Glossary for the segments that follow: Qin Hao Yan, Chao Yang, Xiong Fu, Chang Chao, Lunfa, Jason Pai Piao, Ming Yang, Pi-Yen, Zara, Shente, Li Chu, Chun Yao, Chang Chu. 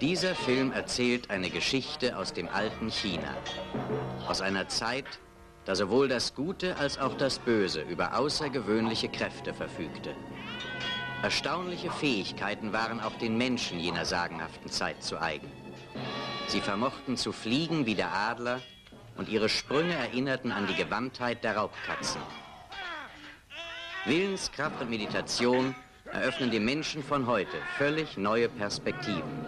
Dieser Film erzählt eine Geschichte aus dem alten China. Aus einer Zeit, da sowohl das Gute als auch das Böse über außergewöhnliche Kräfte verfügte. Erstaunliche Fähigkeiten waren auch den Menschen jener sagenhaften Zeit zu eigen. Sie vermochten zu fliegen wie der Adler und ihre Sprünge erinnerten an die Gewandtheit der Raubkatzen. Willenskraft und Meditation eröffnen den Menschen von heute völlig neue Perspektiven.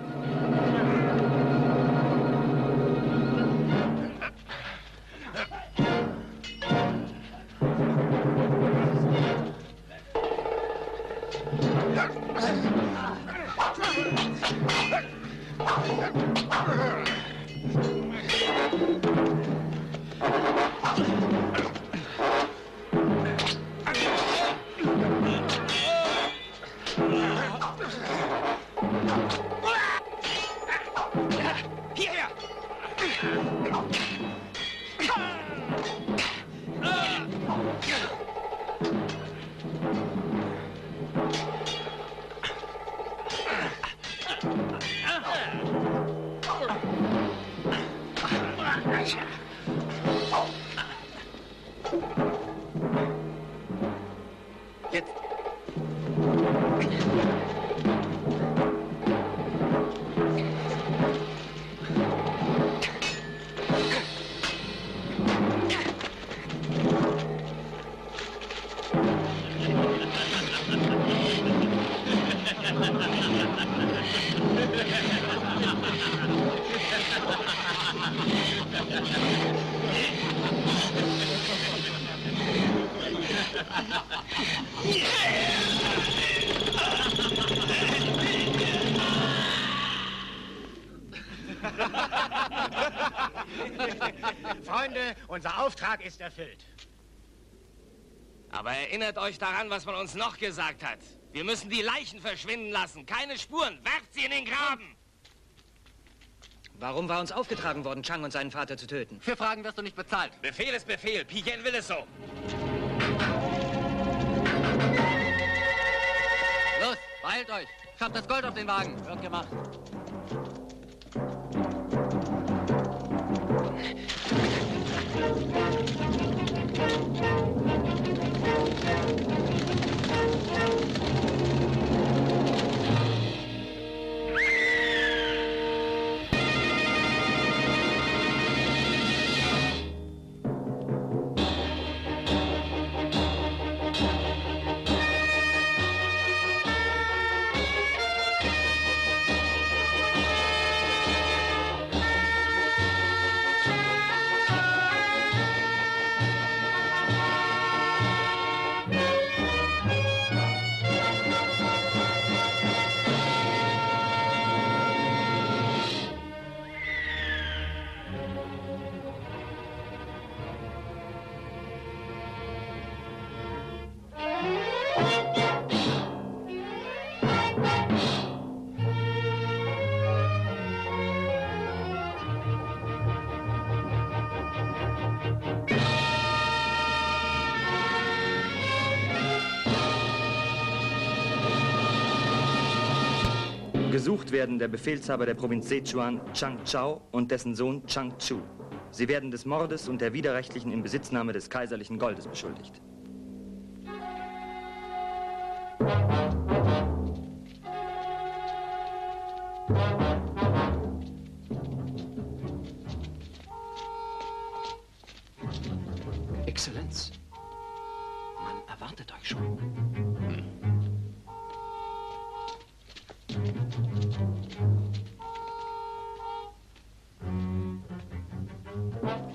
Freunde, unser Auftrag ist erfüllt. Aber erinnert euch daran, was man uns noch gesagt hat. Wir müssen die Leichen verschwinden lassen. Keine Spuren. Werft sie in den Graben. Warum war uns aufgetragen worden, Chang und seinen Vater zu töten? Für Fragen wirst du nicht bezahlt. Befehl ist Befehl. Pi-Yen will es so. Los, beeilt euch. Schafft das Gold auf den Wagen. Wird gemacht. Gesucht werden der Befehlshaber der Provinz Sichuan, Chang Chao, und dessen Sohn Chang Chu. Sie werden des Mordes und der widerrechtlichen Inbesitznahme des kaiserlichen Goldes beschuldigt. Exzellenz, man erwartet euch schon.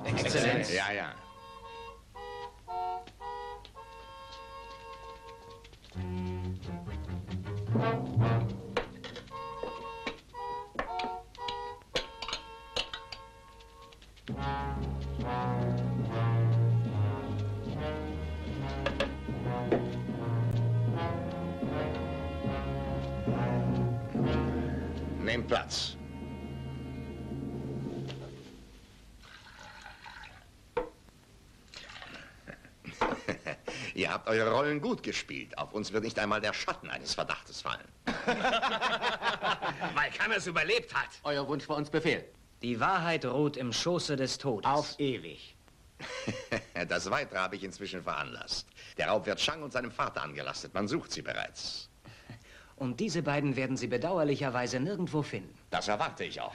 Exzellenz. Ja, ja. Nehmt Platz. Ihr habt eure Rollen gut gespielt. Auf uns wird nicht einmal der Schatten eines Verdachtes fallen. Weil Kammers überlebt hat. Euer Wunsch war uns Befehl. Die Wahrheit ruht im Schoße des Todes. Auf ewig. Das Weitere habe ich inzwischen veranlasst. Der Raub wird Chang und seinem Vater angelastet. Man sucht sie bereits. Und diese beiden werden Sie bedauerlicherweise nirgendwo finden. Das erwarte ich auch.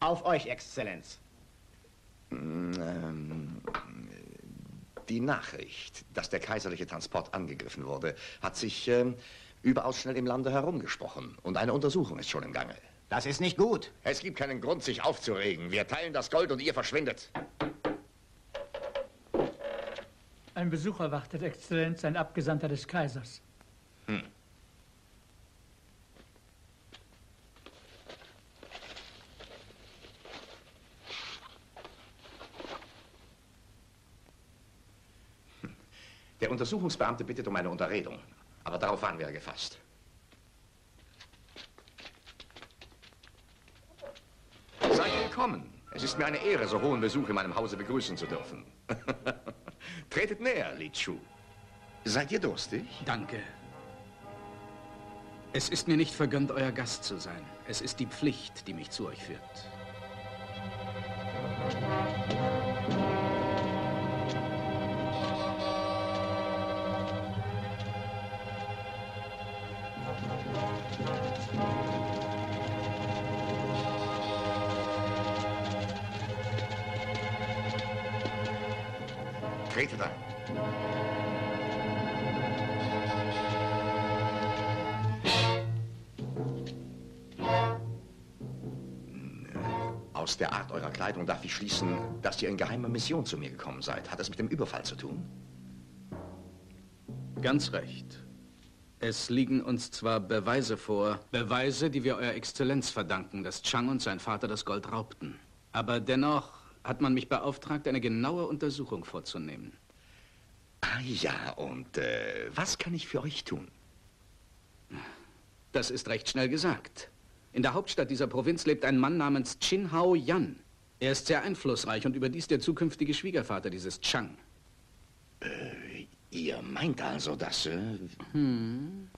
Auf euch, Exzellenz. Die Nachricht, dass der kaiserliche Transport angegriffen wurde, hat sich überaus schnell im Lande herumgesprochen. Und eine Untersuchung ist schon im Gange. Das ist nicht gut. Es gibt keinen Grund, sich aufzuregen. Wir teilen das Gold und ihr verschwindet. Ein Besucher wartet, Exzellenz, ein Abgesandter des Kaisers. Hm. Der Untersuchungsbeamte bittet um eine Unterredung, aber darauf waren wir gefasst. Seid willkommen. Es ist mir eine Ehre, so hohen Besuch in meinem Hause begrüßen zu dürfen. Tretet näher, Li Chu. Seid ihr durstig? Danke. Es ist mir nicht vergönnt, euer Gast zu sein. Es ist die Pflicht, die mich zu euch führt. Tretet ein. Aus der Art eurer Kleidung darf ich schließen, dass ihr in geheimer Mission zu mir gekommen seid. Hat es mit dem Überfall zu tun? Ganz recht. Es liegen uns zwar Beweise vor, Beweise, die wir eurer Exzellenz verdanken, dass Chang und sein Vater das Gold raubten. Aber dennoch hat man mich beauftragt, eine genaue Untersuchung vorzunehmen. Ah ja, und was kann ich für euch tun? Das ist recht schnell gesagt. In der Hauptstadt dieser Provinz lebt ein Mann namens Qin Hao Yan. Er ist sehr einflussreich und überdies der zukünftige Schwiegervater dieses Chang. Ihr meint also, dass... Und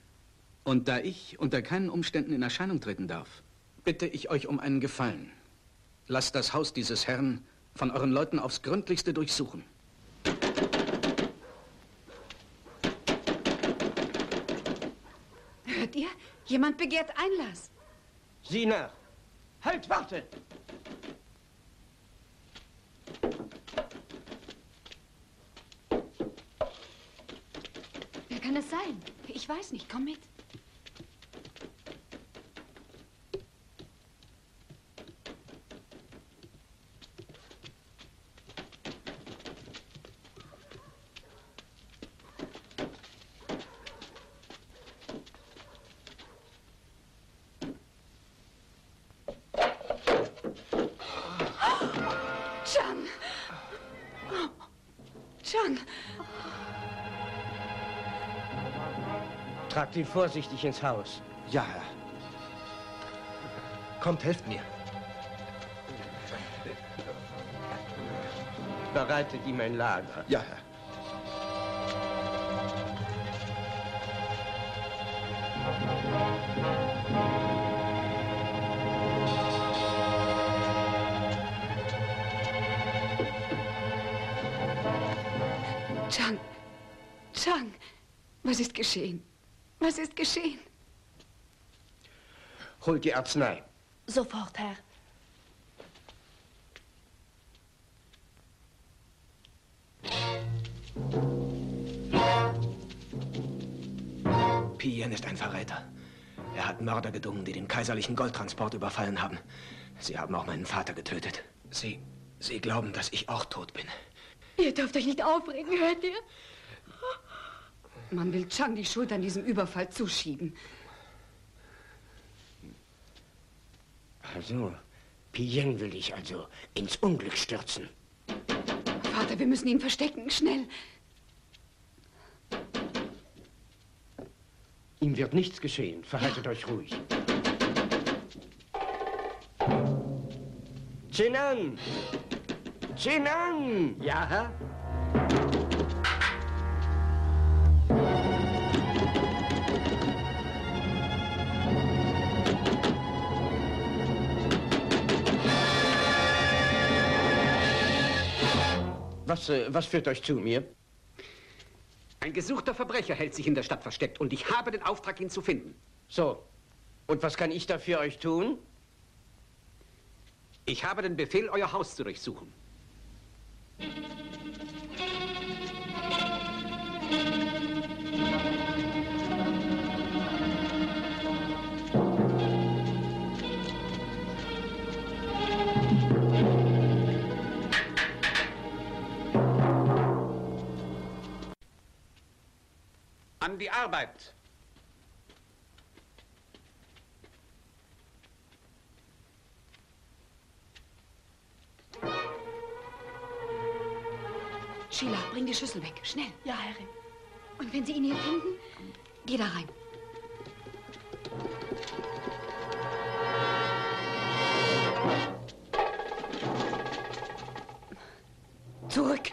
da ich unter keinen Umständen in Erscheinung treten darf, bitte ich euch um einen Gefallen. Lasst das Haus dieses Herrn von euren Leuten aufs Gründlichste durchsuchen. Hört ihr? Jemand begehrt Einlass. Sieh nach. Halt, warte! Wer kann es sein? Ich weiß nicht. Komm mit. Tragt ihn vorsichtig ins Haus. Ja, Herr. Kommt, helft mir. Bereitet ihm ein Lager. Ja, Herr. Chang, Chang, was ist geschehen? Was ist geschehen? Holt die Arznei. Sofort, Herr. Pi-Yen ist ein Verräter. Er hat Mörder gedungen, die den kaiserlichen Goldtransport überfallen haben. Sie haben auch meinen Vater getötet. Sie glauben, dass ich auch tot bin. Ihr dürft euch nicht aufregen, hört ihr? Man will Chang die Schuld an diesem Überfall zuschieben. Also, Pi-Yen will ich also ins Unglück stürzen. Vater, wir müssen ihn verstecken, schnell. Ihm wird nichts geschehen, verhaltet euch ruhig. Qinan! Qinan! Ja, Herr? Was führt euch zu mir? Ein gesuchter Verbrecher hält sich in der Stadt versteckt und ich habe den Auftrag, ihn zu finden. So, und was kann ich dafür euch tun? Ich habe den Befehl, euer Haus zu durchsuchen. An die Arbeit. Sheila, bring die Schüssel weg. Schnell. Ja, Herrin. Und wenn Sie ihn hier finden, geh da rein. Zurück.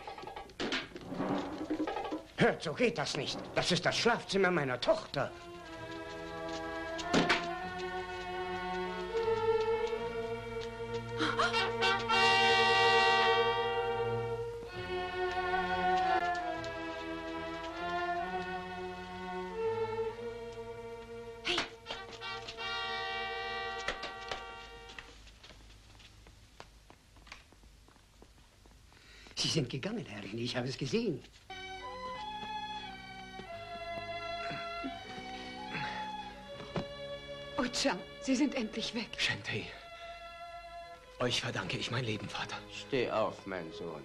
Hört, so geht das nicht. Das ist das Schlafzimmer meiner Tochter. Hey. Sie sind gegangen, Herrin. Ich habe es gesehen. Chang, Sie sind endlich weg. Shente, euch verdanke ich mein Leben, Vater. Steh auf, mein Sohn.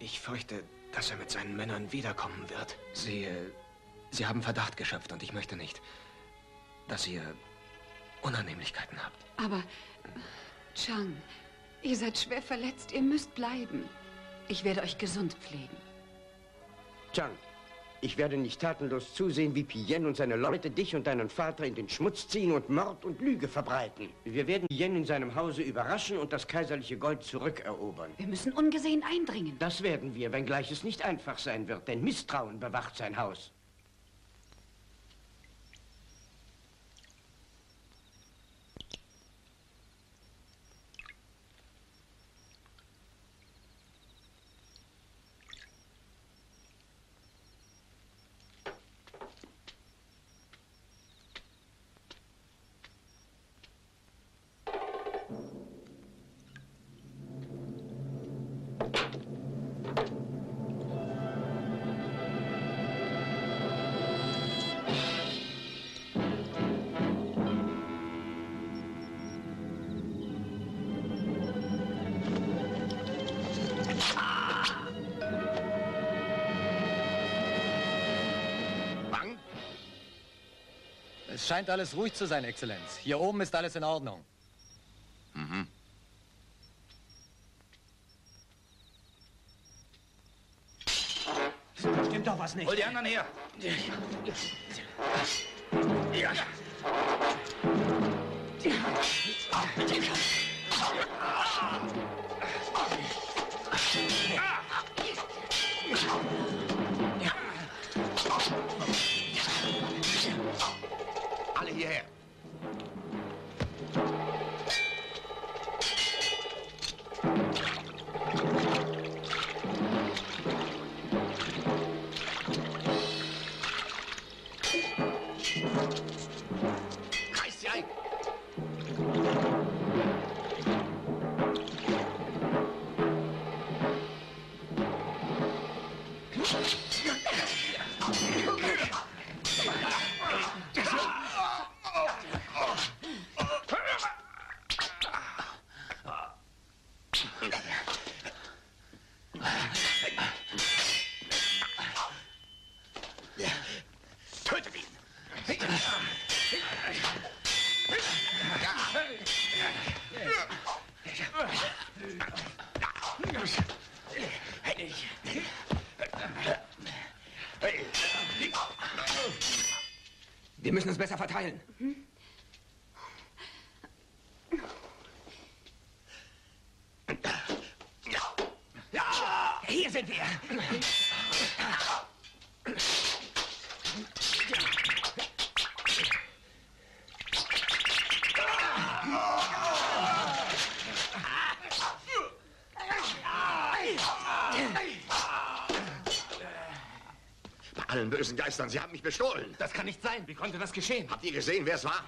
Ich fürchte, dass er mit seinen Männern wiederkommen wird. Sie haben Verdacht geschöpft und ich möchte nicht, dass ihr Unannehmlichkeiten habt. Aber, Chang, ihr seid schwer verletzt, ihr müsst bleiben. Ich werde euch gesund pflegen. Chang. Ich werde nicht tatenlos zusehen, wie Pi-Yen und seine Leute dich und deinen Vater in den Schmutz ziehen und Mord und Lüge verbreiten. Wir werden Pi-Yen in seinem Hause überraschen und das kaiserliche Gold zurückerobern. Wir müssen ungesehen eindringen. Das werden wir, wenngleich es nicht einfach sein wird, denn Misstrauen bewacht sein Haus. Scheint alles ruhig zu sein, Exzellenz. Hier oben ist alles in Ordnung. Mhm. Da stimmt doch was nicht. Hol die anderen her. Ja. Alle hierher. Reiß sie ein. Wir müssen uns besser verteilen. Mhm. Hier sind wir. allen bösen Geistern, Sie haben mich bestohlen. Das kann nicht sein. Wie konnte das geschehen? Habt ihr gesehen, wer es war?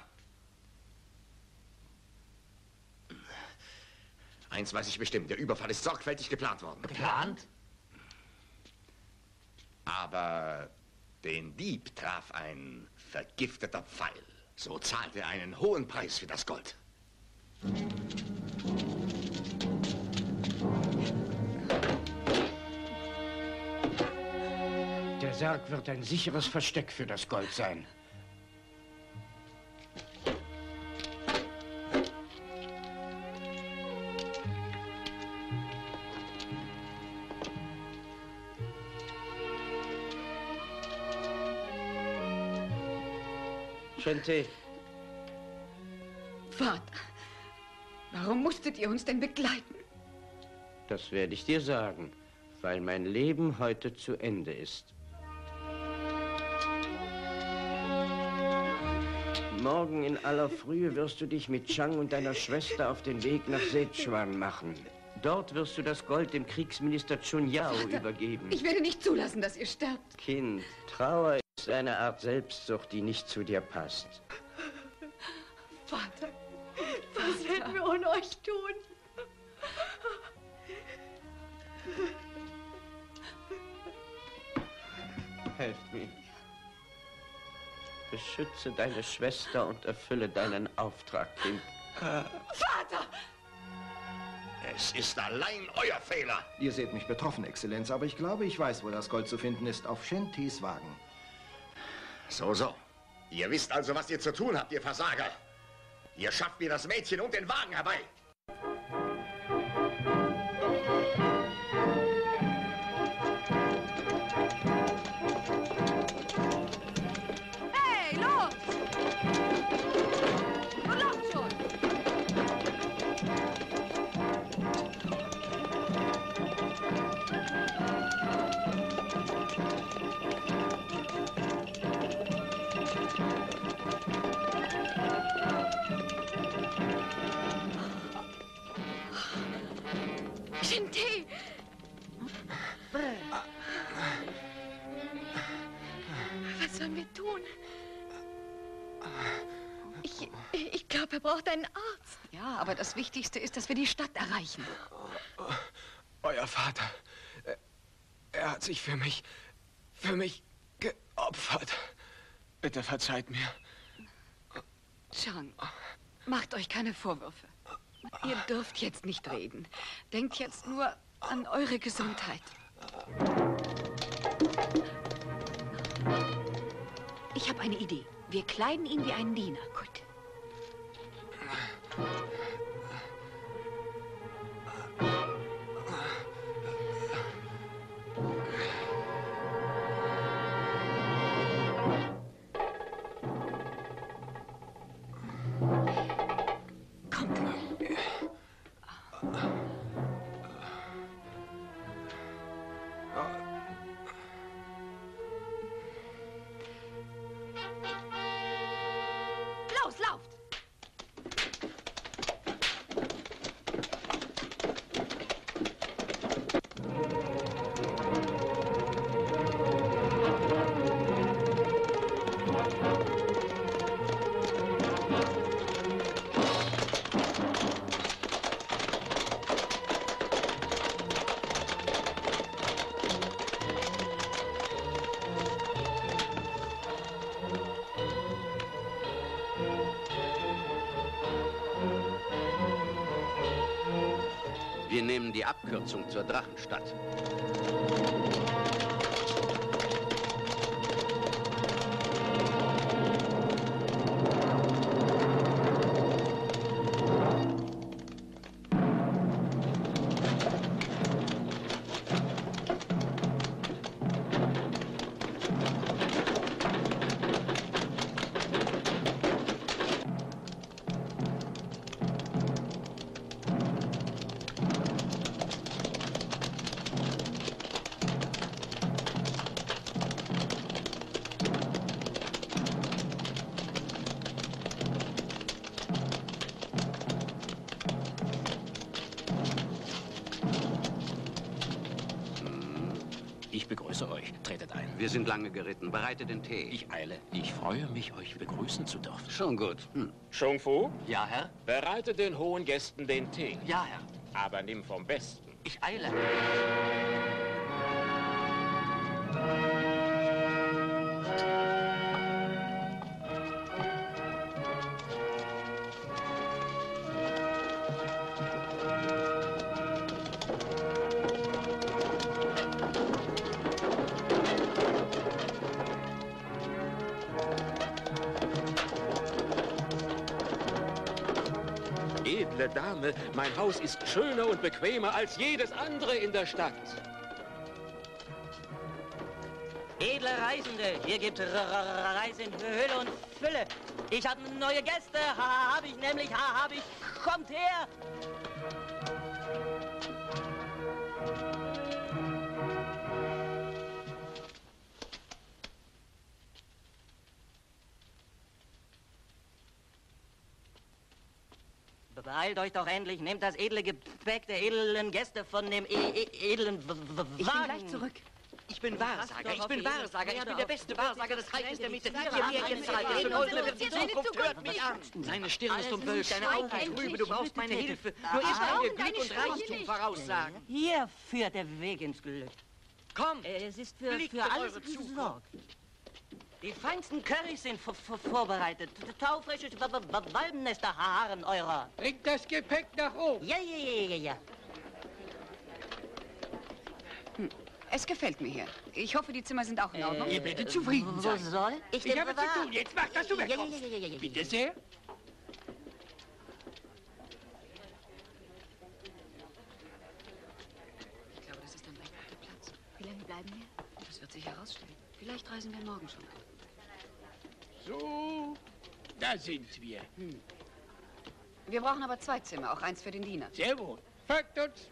Eins weiß ich bestimmt, der Überfall ist sorgfältig geplant worden. Geplant? Aber den Dieb traf ein vergifteter Pfeil. So zahlte er einen hohen Preis für das Gold. Der Sarg wird ein sicheres Versteck für das Gold sein. Shente. Vater, warum musstet ihr uns denn begleiten? Das werde ich dir sagen, weil mein Leben heute zu Ende ist. Morgen in aller Frühe wirst du dich mit Chang und deiner Schwester auf den Weg nach Sichuan machen. Dort wirst du das Gold dem Kriegsminister Chun Yao übergeben. Ich werde nicht zulassen, dass ihr sterbt. Kind, Trauer ist eine Art Selbstsucht, die nicht zu dir passt. Vater, was werden wir ohne euch tun? Helft mir. Beschütze deine Schwester und erfülle deinen Auftrag, Kind. Vater! Es ist allein euer Fehler. Ihr seht mich betroffen, Exzellenz, aber ich glaube, ich weiß, wo das Gold zu finden ist. Auf Shentes Wagen. So, so. Ihr wisst also, was ihr zu tun habt, ihr Versager. Ihr schafft mir das Mädchen und den Wagen herbei. Er braucht einen Arzt. Ja, aber das Wichtigste ist, dass wir die Stadt erreichen. Euer Vater, er hat sich für mich geopfert. Bitte verzeiht mir. Chang, macht euch keine Vorwürfe. Ihr dürft jetzt nicht reden. Denkt jetzt nur an eure Gesundheit. Ich habe eine Idee. Wir kleiden ihn wie einen Diener. Gut. Kommt. Los, lauft! Wir nehmen die Abkürzung zur Drachenstadt. begrüße euch. Tretet ein. Wir sind lange geritten. Bereite den Tee. Ich eile. Ich freue mich, euch begrüßen zu dürfen. Schon gut. Xiong Fu? Ja, Herr? Bereite den hohen Gästen den Tee. Ja, Herr. Aber nimm vom Besten. Ich eile. Dame, mein Haus ist schöner und bequemer als jedes andere in der Stadt. Edle Reisende, hier gibt Reise in Hülle und Fülle. Ich habe neue Gäste, habe ich, kommt her! Beeilt euch doch endlich, nehmt das edle Gepäck der edlen Gäste von dem edlen Wagen. Ich bin gleich zurück. Ich bin Wahrsager, ich bin der beste Wahrsager des Reiches der Mitte. Hört mich an. Deine Stirn ist umwölkt, deine Augen trübe, du brauchst meine Hilfe. Nur ich kann dir Glück und Reichtum voraussagen. Hier führt der Weg ins Glück. Komm, es ist für alles gesorgt. Die feinsten Currys sind vorbereitet. Taufrische Walbennester, Haaren eurer. Bringt das Gepäck nach oben. Ja. Es gefällt mir hier. Ich hoffe, die Zimmer sind auch in Ordnung. Ihr bitte zufrieden sein. Wo soll ich denn? Ich habe zu tun. Jetzt mach, dass du wegkommst. Ja. Bitte sehr. Ich glaube, das ist ein recht guter Platz. Wie lange bleiben wir? Das wird sich herausstellen. Vielleicht reisen wir morgen schon. So, da sind wir. Wir brauchen aber zwei Zimmer, auch eins für den Diener. Sehr wohl. Fragt uns.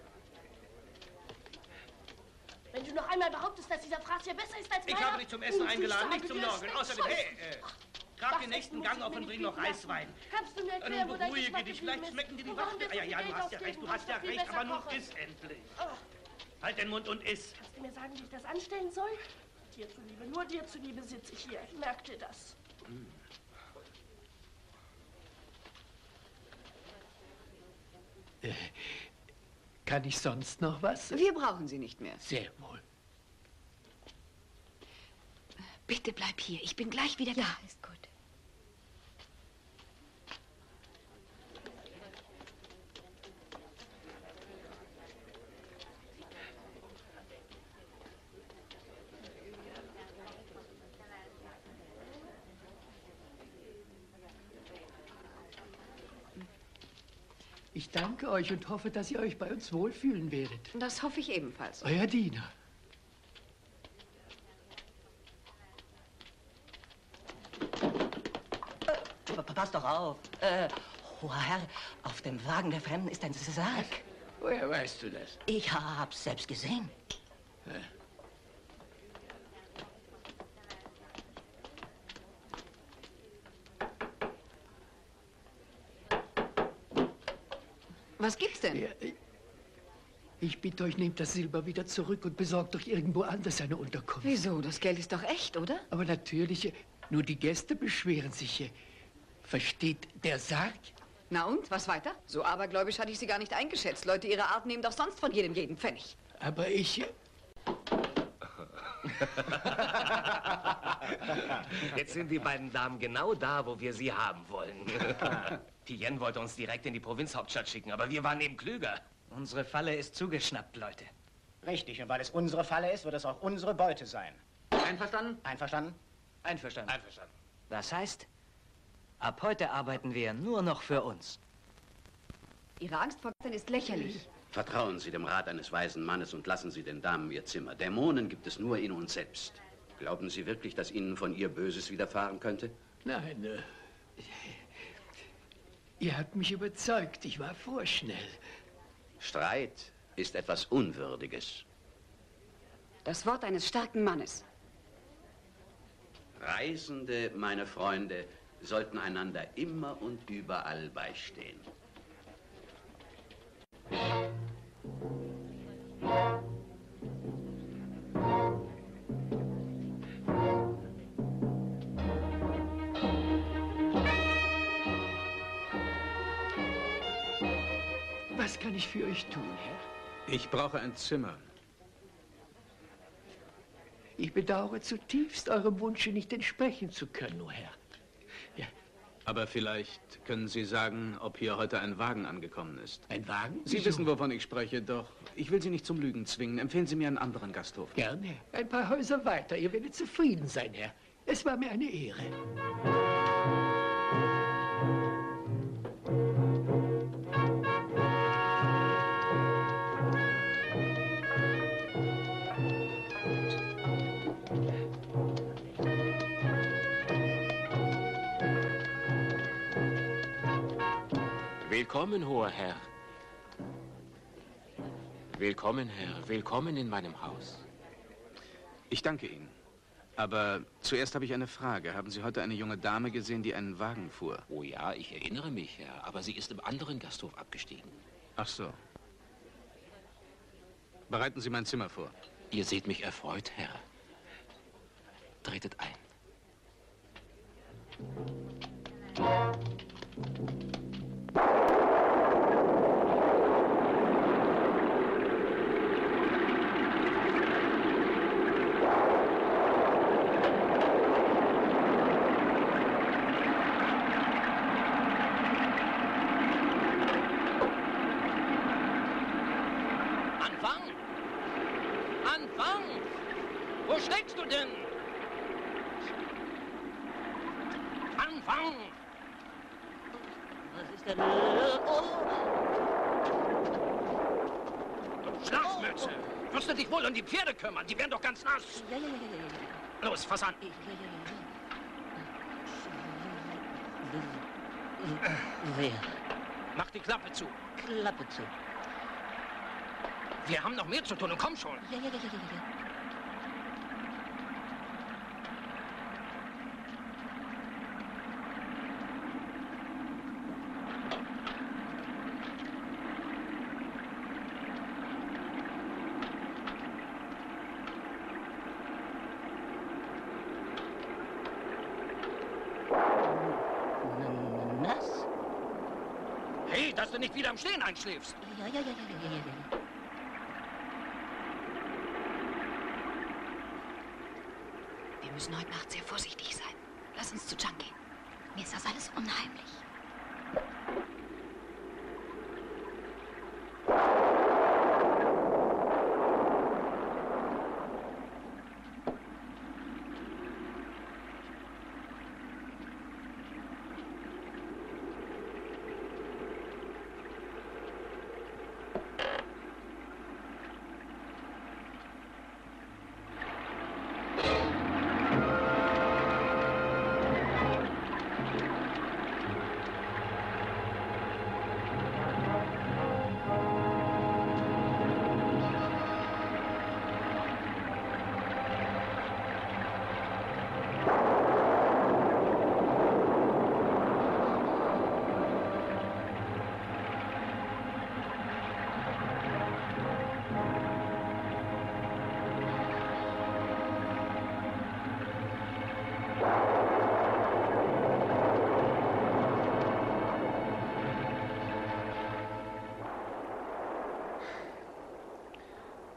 Wenn du noch einmal behauptest, dass dieser Fraß hier besser ist als meiner... Ich habe dich zum Essen eingeladen, nicht zum Nörgeln. Außerdem, grab den nächsten Gang auf und bring noch Reiswein. Kannst du mir erklären, wo dein Geschmack geblieben ist? Vielleicht schmecken dir die Wachte. Ja, du hast ja recht, aber nun iss endlich. Halt den Mund und iss. Kannst du mir sagen, wie ich das anstellen soll? Dir zuliebe, nur dir zuliebe sitze ich hier. Merkt ihr das? Kann ich sonst noch was? Wir brauchen sie nicht mehr. Sehr wohl. Bitte bleib hier. Ich bin gleich wieder da. Ja, ist gut. Ich danke euch und hoffe, dass ihr euch bei uns wohlfühlen werdet. Das hoffe ich ebenfalls. Euer Diener. Pass doch auf. Hoher Herr, auf dem Wagen der Fremden ist ein Sarg. Was? Woher weißt du das? Ich hab's selbst gesehen. Was gibt's denn? Ich bitte euch, nehmt das Silber wieder zurück und besorgt euch irgendwo anders eine Unterkunft. Wieso? Das Geld ist doch echt, oder? Aber natürlich, nur die Gäste beschweren sich hier. Versteht der Sarg? Na und, was weiter? So abergläubisch hatte ich sie gar nicht eingeschätzt. Leute ihrer Art nehmen doch sonst von jedem jeden Pfennig. Aber ich... Jetzt sind die beiden Damen genau da, wo wir sie haben wollen. Pi-Yen wollte uns direkt in die Provinzhauptstadt schicken, aber wir waren eben klüger. Unsere Falle ist zugeschnappt, Leute. Richtig, und weil es unsere Falle ist, wird es auch unsere Beute sein. Einverstanden? Einverstanden? Einverstanden. Einverstanden. Das heißt, ab heute arbeiten wir nur noch für uns. Ihre Angst vor Göttern ist lächerlich. Vertrauen Sie dem Rat eines weisen Mannes und lassen Sie den Damen ihr Zimmer. Dämonen gibt es nur in uns selbst. Glauben Sie wirklich, dass Ihnen von ihr Böses widerfahren könnte? Nein, ihr habt mich überzeugt. Ich war vorschnell. Streit ist etwas Unwürdiges. Das Wort eines starken Mannes. Reisende, meine Freunde, sollten einander immer und überall beistehen. Was kann ich für euch tun, Herr? Ich brauche ein Zimmer. Ich bedauere zutiefst, eurem Wunsche nicht entsprechen zu können, o Herr. Ja. Aber vielleicht können Sie sagen, ob hier heute ein Wagen angekommen ist. Ein Wagen? Sie wissen, wovon ich spreche, doch ich will Sie nicht zum Lügen zwingen. Empfehlen Sie mir einen anderen Gasthof. Gerne, Herr. Ein paar Häuser weiter. Ihr werdet zufrieden sein, Herr. Es war mir eine Ehre. Willkommen, hoher Herr. Willkommen, Herr. Willkommen in meinem Haus. Ich danke Ihnen. Aber zuerst habe ich eine Frage. Haben Sie heute eine junge Dame gesehen, die einen Wagen fuhr? Oh ja, ich erinnere mich, Herr. Aber sie ist im anderen Gasthof abgestiegen. Ach so. Bereiten Sie mein Zimmer vor. Ihr seht mich erfreut, Herr. Tretet ein. Die Pferde kümmern, die werden doch ganz nass. Los, fass an. Mach die Klappe zu. Klappe zu. Wir haben noch mehr zu tun und komm schon. Nicht wieder am Stehen einschläfst. Ja. Wir müssen heute Nacht sehr vorsichtig sein. Lass uns zu Chang gehen. Mir ist das alles unheimlich.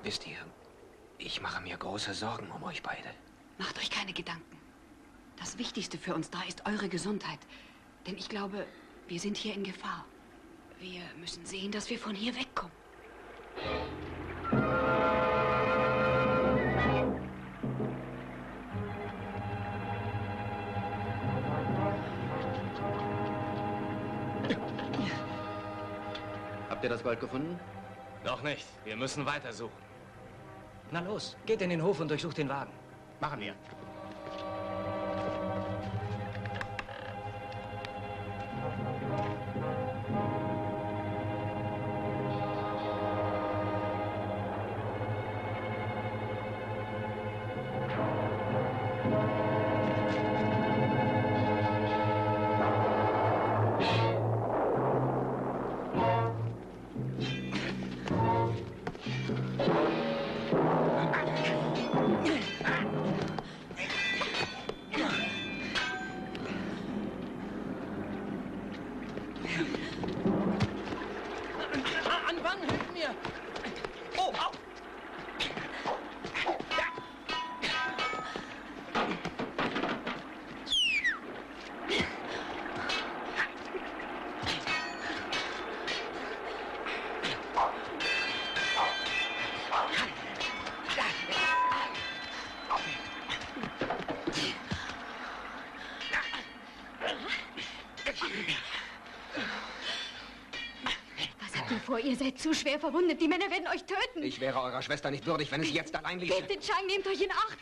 Wisst ihr, ich mache mir große Sorgen um euch beide. Macht euch keine Gedanken. Das Wichtigste für uns da ist eure Gesundheit. Denn ich glaube, wir sind hier in Gefahr. Wir müssen sehen, dass wir von hier wegkommen. Habt ihr das Wald gefunden? Noch nicht. Wir müssen weitersuchen. Na los, geht in den Hof und durchsucht den Wagen. Machen wir. Wang, hilf mir! Oh, au! Ihr seid zu schwer verwundet. Die Männer werden euch töten. Ich wäre eurer Schwester nicht würdig, wenn ich sie jetzt allein ließe. Bitte, Chang, nehmt euch in Acht.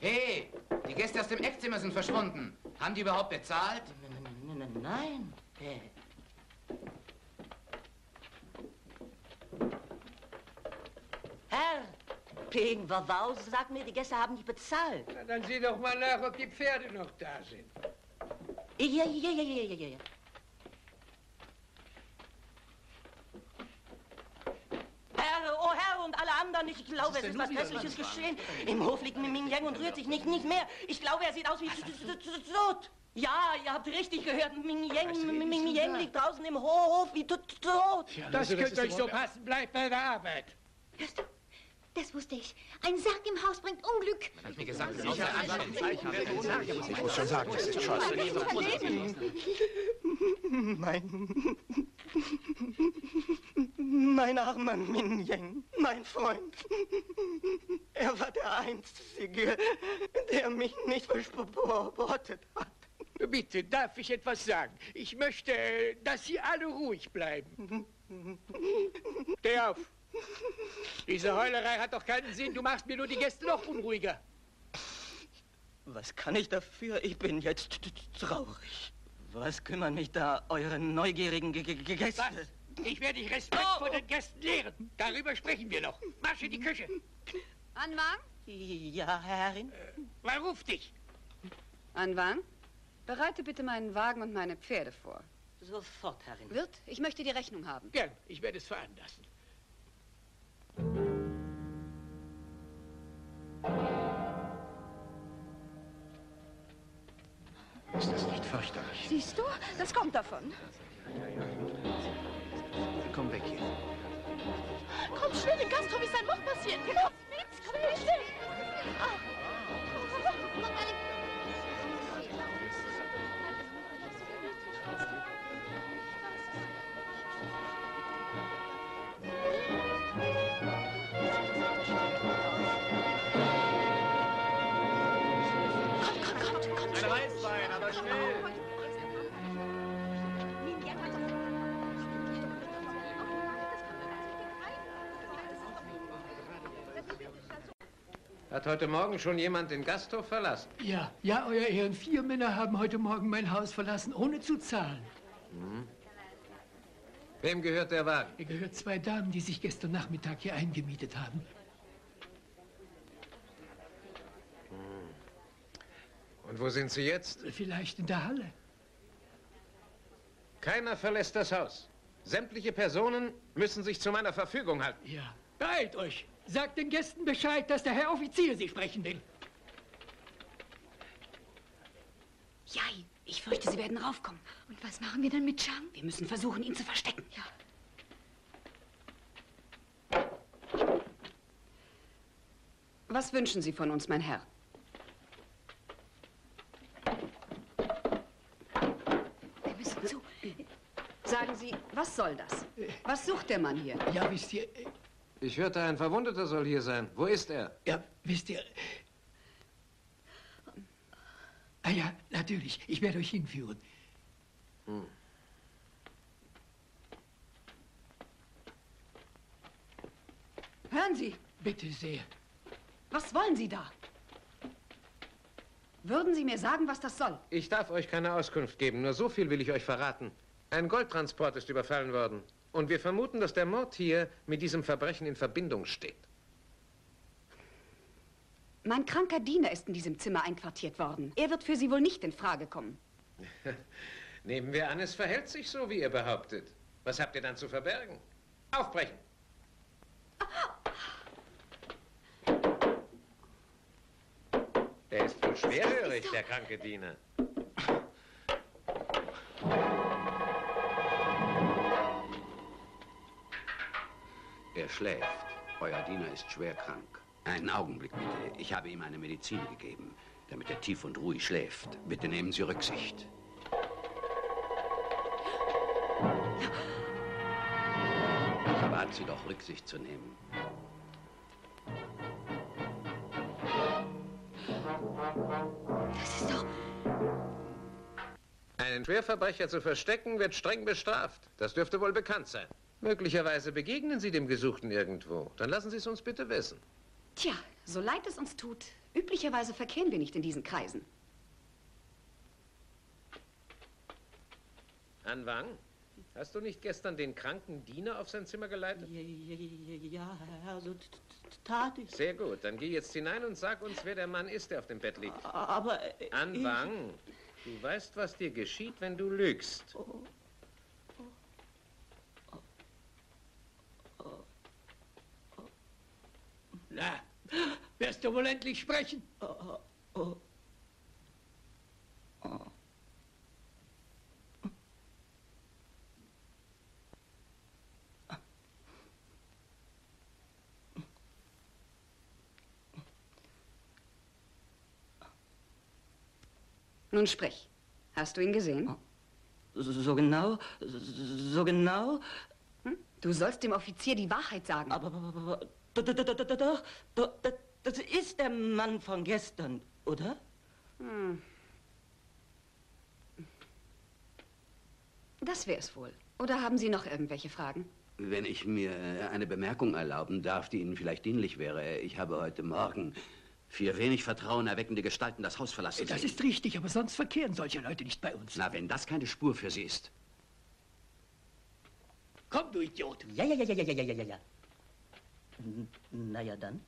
Hey, die Gäste aus dem Eckzimmer sind verschwunden. Haben die überhaupt bezahlt? Nein. Hey. Herr, Ping Wawau, sag mir, die Gäste haben nicht bezahlt. Na, dann sieh doch mal nach, ob die Pferde noch da sind. Ja. Ich glaube, es ist was Hässliches geschehen. Im Hof liegt Ming Yang und rührt sich nicht mehr. Ich glaube, er sieht aus wie tot. Ja, ihr habt richtig gehört. Ming Yang liegt draußen im Hof wie tot. Das könnt euch so passen. Bleibt bei der Arbeit. Hörst du? Das wusste ich. Ein Sarg im Haus bringt Unglück. Ich hab mir gesagt, ich muss schon sagen, das ist scheiße. Mein armer Ming Yang, mein Freund. Er war der Einzige, der mich nicht verspottet hat. Bitte, darf ich etwas sagen? Ich möchte, dass Sie alle ruhig bleiben. Steh auf. Diese Heulerei hat doch keinen Sinn. Du machst mir nur die Gäste noch unruhiger. Was kann ich dafür? Ich bin jetzt traurig. Was kümmern mich da eure neugierigen Gäste? Was? Ich werde dich Respekt vor den Gästen lehren. Darüber sprechen wir noch. Marsch in die Küche. An Wang? Ja, Herrin. Wer ruft dich? An Wang, bereite bitte meinen Wagen und meine Pferde vor. Sofort, Herrin. Wirt, ich möchte die Rechnung haben. Gern, ich werde es veranlassen. Ist das nicht fürchterlich? Siehst du? Das kommt davon. Komm weg hier. Komm schnell, im Gasthof ist ein Mord passiert. Komm mit, komm bitte. Komm schnell. Ein Reißbein, aber schnell. Hat heute Morgen schon jemand den Gasthof verlassen? Ja, Euer Ehren. 4 Männer haben heute Morgen mein Haus verlassen, ohne zu zahlen. Mhm. Wem gehört der Wagen? Er gehört 2 Damen, die sich gestern Nachmittag hier eingemietet haben. Mhm. Und wo sind sie jetzt? Vielleicht in der Halle. Keiner verlässt das Haus. Sämtliche Personen müssen sich zu meiner Verfügung halten. Ja, beeilt euch. Sagt den Gästen Bescheid, dass der Herr Offizier Sie sprechen will. Jai, ich fürchte, Sie werden raufkommen. Und was machen wir dann mit Chang? Wir müssen versuchen, ihn zu verstecken. Ja. Was wünschen Sie von uns, mein Herr? Wir müssen zu. Sagen Sie, was soll das? Was sucht der Mann hier? Ja, wisst ihr... Ich hörte, ein Verwundeter soll hier sein. Wo ist er? Ja, wisst ihr... Ah ja, natürlich. Ich werde euch hinführen. Hm. Hören Sie! Bitte sehr. Was wollen Sie da? Würden Sie mir sagen, was das soll? Ich darf euch keine Auskunft geben. Nur so viel will ich euch verraten. Ein Goldtransport ist überfallen worden. Und wir vermuten, dass der Mord hier mit diesem Verbrechen in Verbindung steht. Mein kranker Diener ist in diesem Zimmer einquartiert worden. Er wird für Sie wohl nicht in Frage kommen. Nehmen wir an, es verhält sich so, wie ihr behauptet. Was habt ihr dann zu verbergen? Aufbrechen! Der ist wohl schwerhörig, der kranke Diener. Er schläft. Euer Diener ist schwer krank. Einen Augenblick bitte. Ich habe ihm eine Medizin gegeben, damit er tief und ruhig schläft. Bitte nehmen Sie Rücksicht. Ich bat Sie doch, Rücksicht zu nehmen. Das ist doch... Einen Schwerverbrecher zu verstecken, wird streng bestraft. Das dürfte wohl bekannt sein. Möglicherweise begegnen Sie dem Gesuchten irgendwo. Dann lassen Sie es uns bitte wissen. Tja, so leid es uns tut, üblicherweise verkehren wir nicht in diesen Kreisen. An Wang, hast du nicht gestern den kranken Diener auf sein Zimmer geleitet? Ja, also tat ich. Sehr gut, dann geh jetzt hinein und sag uns, wer der Mann ist, der auf dem Bett liegt. Aber... An Wang, du weißt, was dir geschieht, wenn du lügst. Oh. Na, wirst du wohl endlich sprechen? Nun sprich. Hast du ihn gesehen? So genau, so genau. Hm? Du sollst dem Offizier die Wahrheit sagen. Aber Doch, das ist der Mann von gestern, oder? Hm. Das wäre es wohl. Oder haben Sie noch irgendwelche Fragen? Wenn ich mir eine Bemerkung erlauben darf, die Ihnen vielleicht dienlich wäre. Ich habe heute Morgen vier wenig vertrauenerweckende Gestalten das Haus verlassen. Das ist richtig, aber sonst verkehren solche Leute nicht bei uns. Na, wenn das keine Spur für Sie ist. Komm, du Idiot. Ja. Na ja, dann.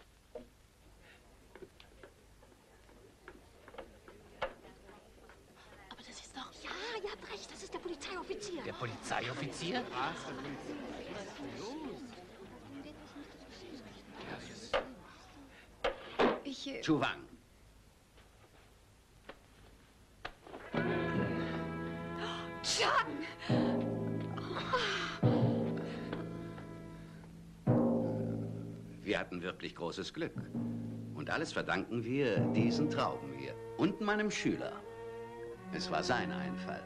Aber das ist doch... Ja, Brecht, das ist der Polizeioffizier. Der Polizeioffizier? Ich... Chao Yang. Chang! Wir hatten wirklich großes Glück. Und alles verdanken wir diesen Trauben hier. Und meinem Schüler. Es war sein Einfall.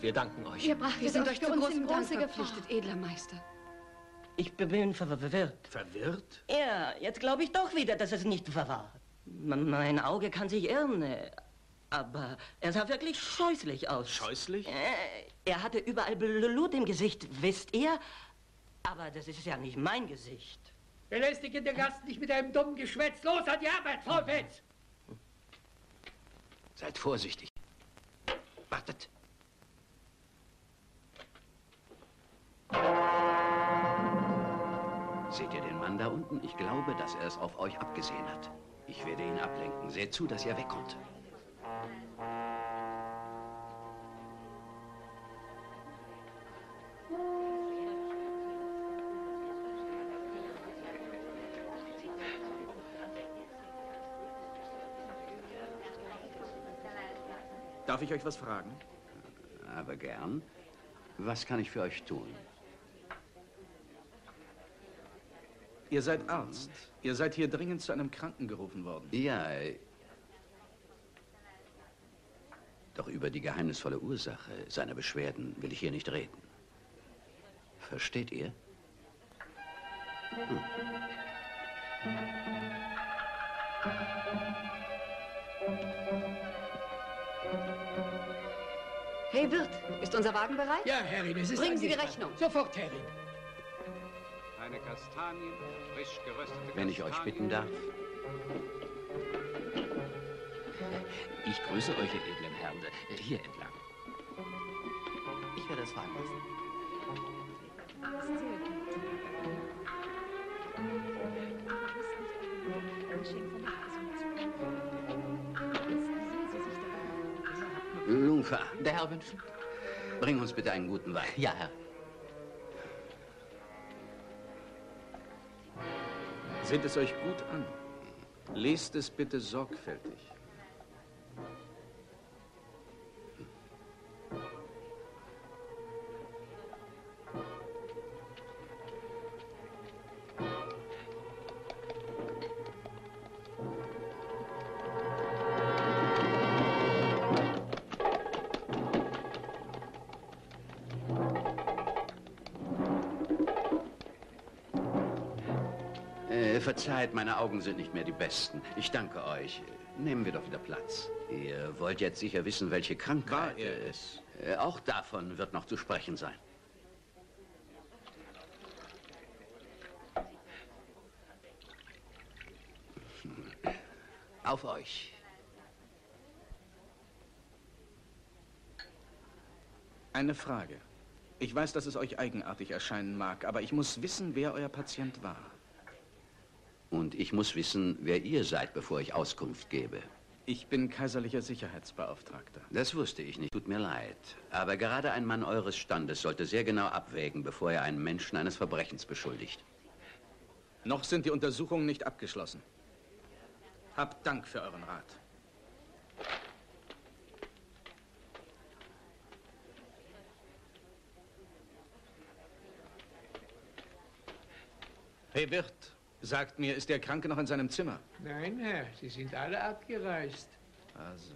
Wir danken euch. Wir sind euch zu großem Dank verpflichtet, edler Meister. Ich bin verwirrt. Verwirrt? Ja, jetzt glaube ich doch wieder, dass es nicht war. Mein Auge kann sich irren. Aber er sah wirklich scheußlich aus. Scheußlich? Er hatte überall Blut im Gesicht, wisst ihr? Aber das ist ja nicht mein Gesicht. Belästige den Gast nicht mit einem dummen Geschwätz. Los an die Arbeit, vorwärts! Seid vorsichtig. Wartet. Seht ihr den Mann da unten? Ich glaube, dass er es auf euch abgesehen hat. Ich werde ihn ablenken. Seht zu, dass ihr wegkommt. Darf ich euch was fragen? Aber gern. Was kann ich für euch tun? Ihr seid Arzt. Ihr seid hier dringend zu einem Kranken gerufen worden. Ja. Doch über die geheimnisvolle Ursache seiner Beschwerden will ich hier nicht reden. Versteht ihr? Hey Wirt, ist unser Wagen bereit? Ja, Herrin, es ist... Bringen Sie die Rechnung. Sofort, Herrin. Eine Kastanie, frisch geröstete Kastanie. Wenn ich euch bitten darf. Ich grüße euch, ihr edlen Herren, hier entlang. Ich werde es fahren lassen. Lunfa, der Herr wünscht. Bring uns bitte einen guten Wein. Ja, Herr. Seht es euch gut an. Lest es bitte sorgfältig. Verzeiht, meine Augen sind nicht mehr die besten. Ich danke euch. Nehmen wir doch wieder Platz. Ihr wollt jetzt sicher wissen, welche Krankheit es ist. Auch davon wird noch zu sprechen sein. Auf euch. Eine Frage. Ich weiß, dass es euch eigenartig erscheinen mag, aber ich muss wissen, wer euer Patient war. Und ich muss wissen, wer ihr seid, bevor ich Auskunft gebe. Ich bin kaiserlicher Sicherheitsbeauftragter. Das wusste ich nicht. Tut mir leid. Aber gerade ein Mann eures Standes sollte sehr genau abwägen, bevor er einen Menschen eines Verbrechens beschuldigt. Noch sind die Untersuchungen nicht abgeschlossen. Habt Dank für euren Rat. Hey Wirt. Sagt mir, ist der Kranke noch in seinem Zimmer? Nein, Herr, sie sind alle abgereist. Also.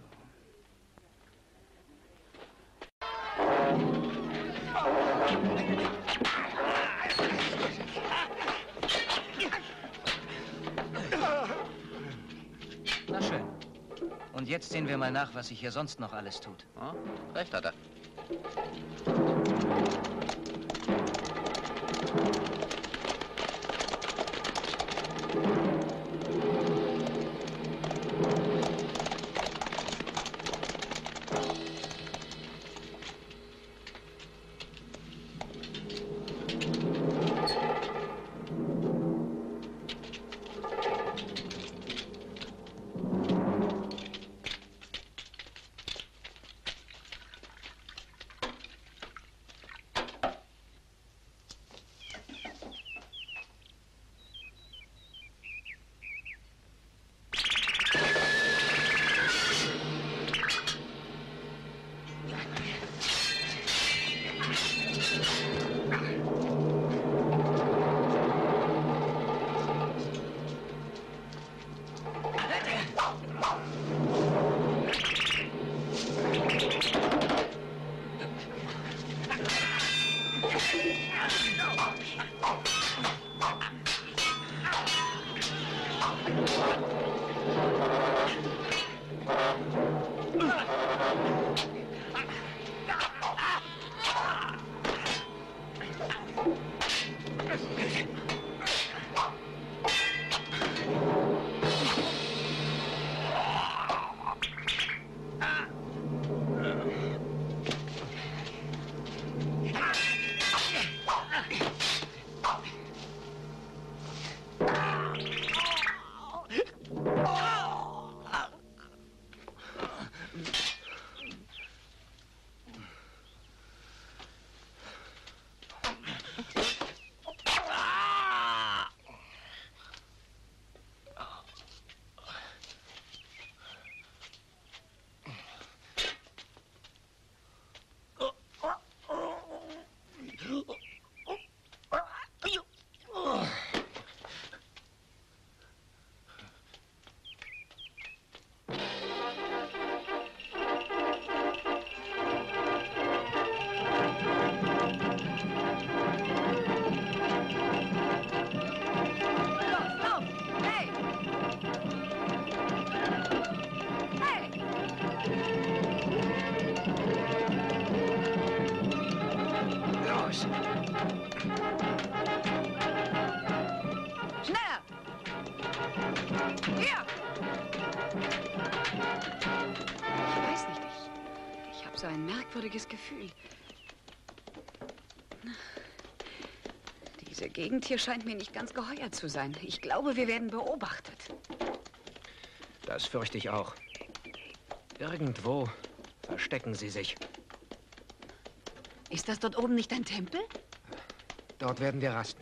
Na schön. Und jetzt sehen wir mal nach, was sich hier sonst noch alles tut. Oh, recht hat er. Los! Schneller! Ja! Ich weiß nicht, ich habe so ein merkwürdiges Gefühl. Diese Gegend hier scheint mir nicht ganz geheuer zu sein. Ich glaube, wir werden beobachtet. Das fürchte ich auch. Irgendwo verstecken sie sich. Ist das dort oben nicht ein Tempel? Dort werden wir rasten.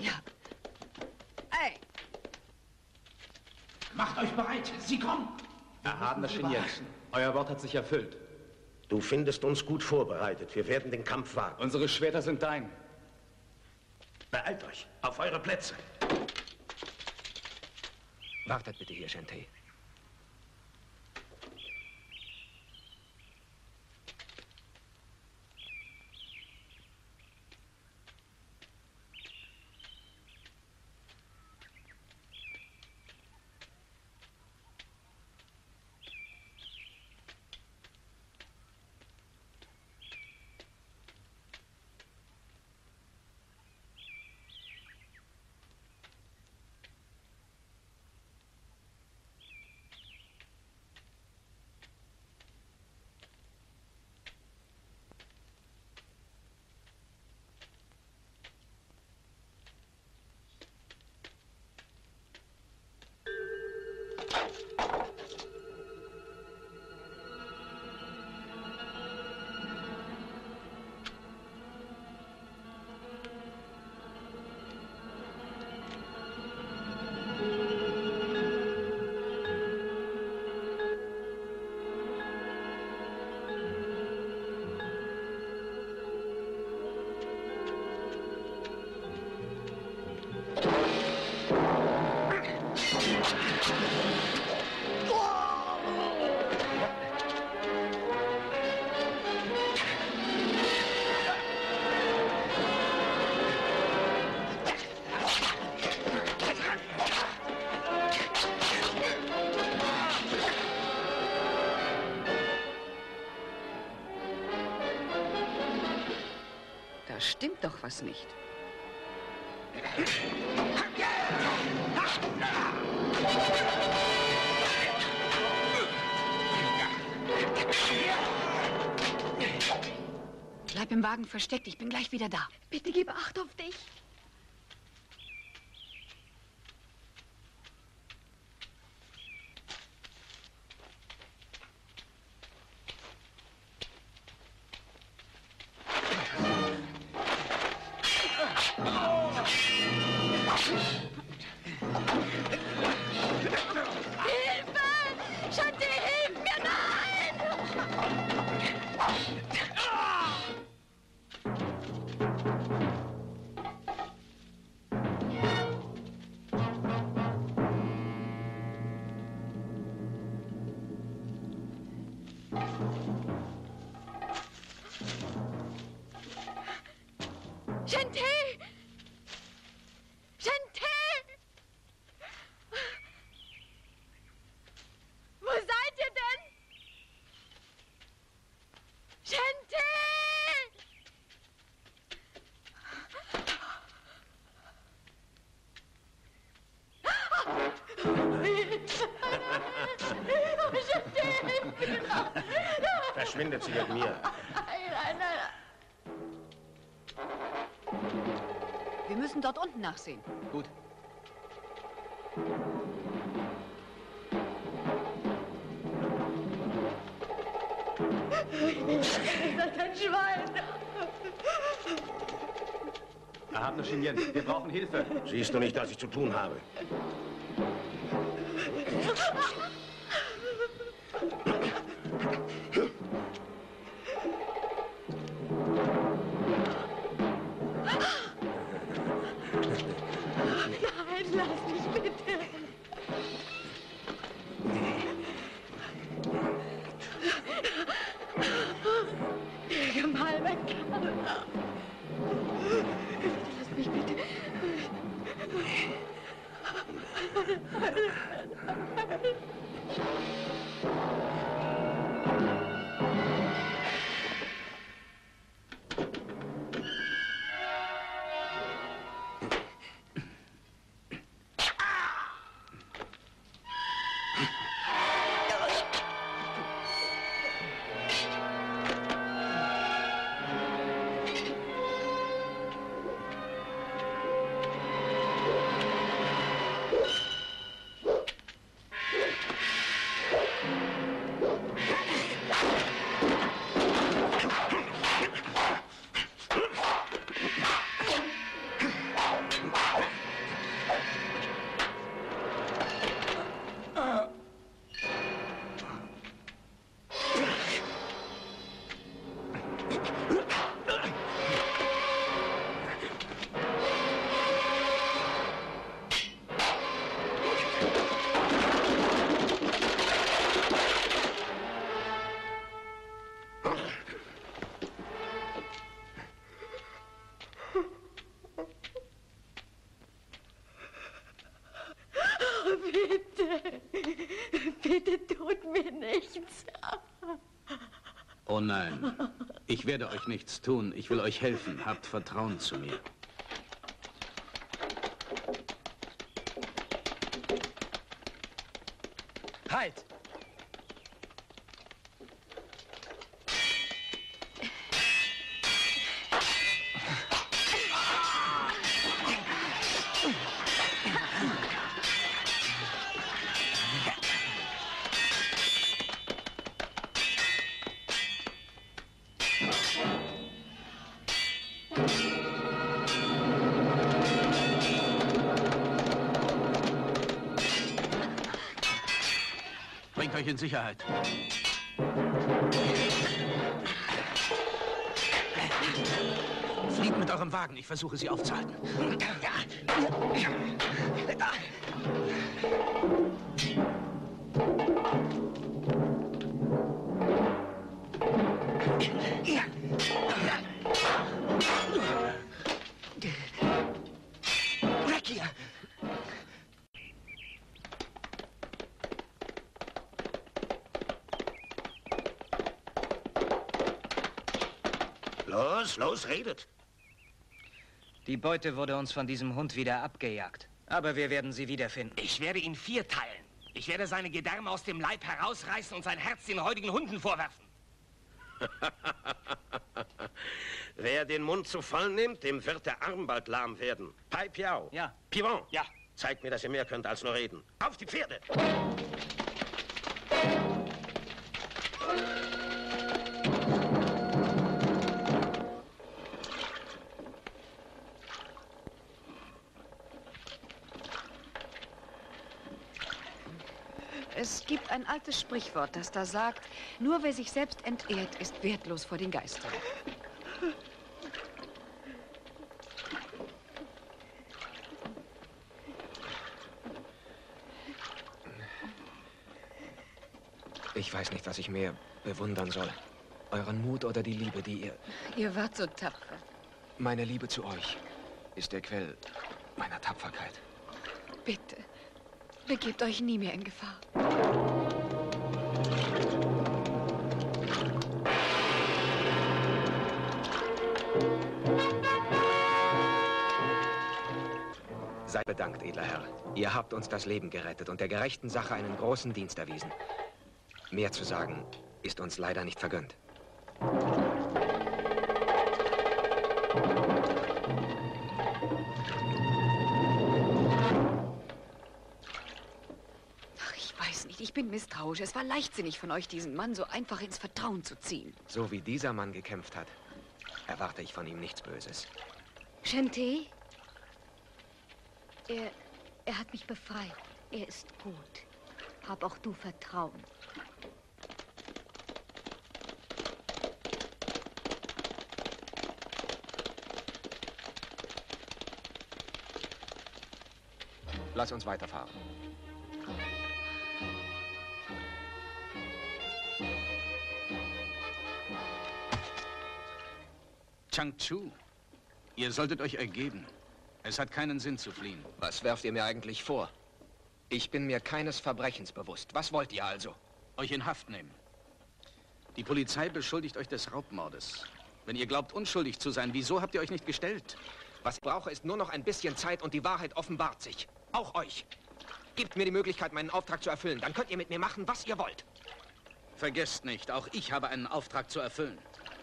Ja. Ey! Macht euch bereit! Sie kommen! Erhabener Qin Yan, euer Wort hat sich erfüllt. Du findest uns gut vorbereitet. Wir werden den Kampf wagen. Unsere Schwerter sind dein. Beeilt euch! Auf eure Plätze! Wartet bitte hier, Shente. Stimmt doch was nicht. Bleib im Wagen versteckt, ich bin gleich wieder da. Bitte gib Acht auf dich. Verschwindet sie mit mir. Nein, nein, nein. Wir müssen dort unten nachsehen. Gut. Das ist ein Schwein. Erhabener Qin Yan, wir brauchen Hilfe. Siehst du nicht, dass ich zu tun habe? Oh nein, ich werde euch nichts tun. Ich will euch helfen. Habt Vertrauen zu mir. Halt! In Sicherheit. Flieht mit eurem Wagen, ich versuche sie aufzuhalten. Los, redet. Die Beute wurde uns von diesem Hund wieder abgejagt. Aber wir werden sie wiederfinden. Ich werde ihn vierteilen. Ich werde seine Gedärme aus dem Leib herausreißen und sein Herz den heutigen Hunden vorwerfen. Wer den Mund zu voll nimmt, dem wird der Arm bald lahm werden. Pai Piao. Ja. Pivon. Ja. Zeigt mir, dass ihr mehr könnt als nur reden. Auf die Pferde! Es gibt ein altes Sprichwort, das da sagt, nur wer sich selbst entehrt, ist wertlos vor den Geistern. Ich weiß nicht, was ich mehr bewundern soll. Euren Mut oder die Liebe, die ihr... Ihr wart so tapfer. Meine Liebe zu euch ist der Quell meiner Tapferkeit. Bitte. Begebt euch nie mehr in Gefahr. Seid bedankt, edler Herr. Ihr habt uns das Leben gerettet und der gerechten Sache einen großen Dienst erwiesen. Mehr zu sagen ist uns leider nicht vergönnt. Ich bin misstrauisch. Es war leichtsinnig von euch, diesen Mann so einfach ins Vertrauen zu ziehen. So wie dieser Mann gekämpft hat, erwarte ich von ihm nichts Böses. Shente? Er hat mich befreit. Er ist gut. Hab auch du Vertrauen. Lass uns weiterfahren. Chang Chu, ihr solltet euch ergeben. Es hat keinen Sinn zu fliehen. Was werft ihr mir eigentlich vor? Ich bin mir keines Verbrechens bewusst. Was wollt ihr also? Euch in Haft nehmen. Die Polizei beschuldigt euch des Raubmordes. Wenn ihr glaubt, unschuldig zu sein, wieso habt ihr euch nicht gestellt? Was ich brauche, ist nur noch ein bisschen Zeit und die Wahrheit offenbart sich. Auch euch. Gebt mir die Möglichkeit, meinen Auftrag zu erfüllen. Dann könnt ihr mit mir machen, was ihr wollt. Vergesst nicht, auch ich habe einen Auftrag zu erfüllen.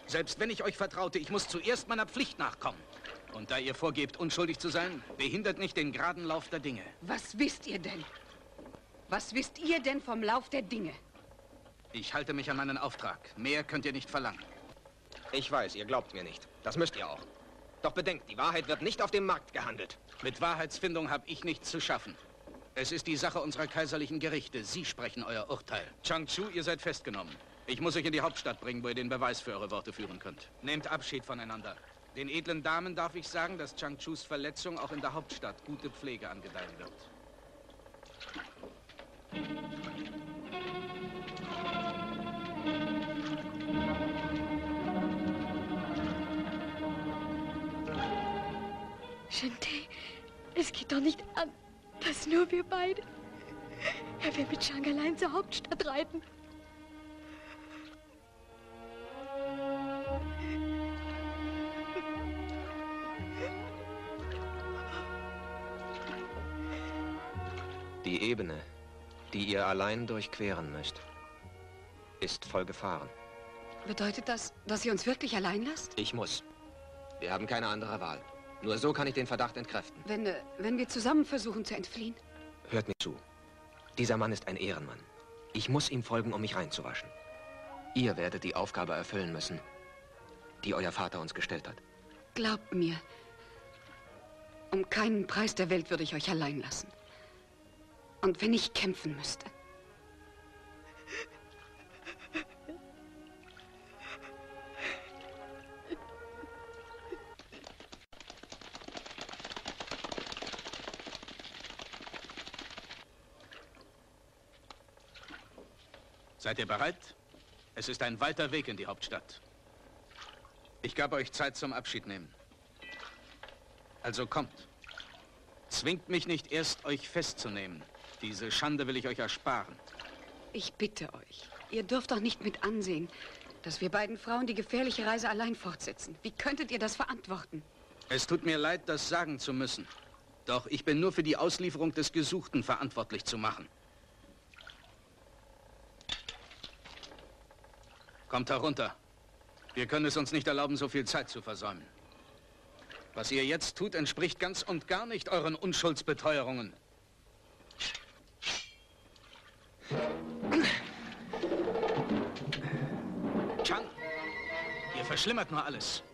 Selbst wenn ich euch vertraute, ich muss zuerst meiner Pflicht nachkommen. Und da ihr vorgebt, unschuldig zu sein, behindert nicht den geraden Lauf der Dinge. Was wisst ihr denn? Was wisst ihr denn vom Lauf der Dinge? Ich halte mich an meinen Auftrag. Mehr könnt ihr nicht verlangen. Ich weiß, ihr glaubt mir nicht. Das müsst ihr auch. Doch bedenkt, die Wahrheit wird nicht auf dem Markt gehandelt. Mit Wahrheitsfindung habe ich nichts zu schaffen. Es ist die Sache unserer kaiserlichen Gerichte. Sie sprechen euer Urteil. Chang Chu, ihr seid festgenommen. Ich muss euch in die Hauptstadt bringen, wo ihr den Beweis für eure Worte führen könnt. Nehmt Abschied voneinander. Den edlen Damen darf ich sagen, dass Chang Chus Verletzung auch in der Hauptstadt gute Pflege angedeihen wird. Shente, es geht doch nicht an, dass nur wir beide... Er will mit Chang allein zur Hauptstadt reiten. Die Ebene, die ihr allein durchqueren müsst, ist voll Gefahren. Bedeutet das, dass ihr uns wirklich allein lasst? Ich muss. Wir haben keine andere Wahl. Nur so kann ich den Verdacht entkräften. Wenn wir zusammen versuchen zu entfliehen? Hört mir zu. Dieser Mann ist ein Ehrenmann. Ich muss ihm folgen, um mich reinzuwaschen. Ihr werdet die Aufgabe erfüllen müssen, die euer Vater uns gestellt hat. Glaubt mir, um keinen Preis der Welt würde ich euch allein lassen. Und wenn ich kämpfen müsste. Seid ihr bereit? Es ist ein weiter Weg in die Hauptstadt. Ich gab euch Zeit zum Abschied nehmen. Also kommt. Zwingt mich nicht erst, euch festzunehmen. Diese Schande will ich euch ersparen. Ich bitte euch, ihr dürft doch nicht mit ansehen, dass wir beiden Frauen die gefährliche Reise allein fortsetzen. Wie könntet ihr das verantworten? Es tut mir leid, das sagen zu müssen. Doch ich bin nur für die Auslieferung des Gesuchten verantwortlich zu machen. Kommt herunter. Wir können es uns nicht erlauben, so viel Zeit zu versäumen. Was ihr jetzt tut, entspricht ganz und gar nicht euren Unschuldsbeteuerungen. Chang, ihr verschlimmert nur alles.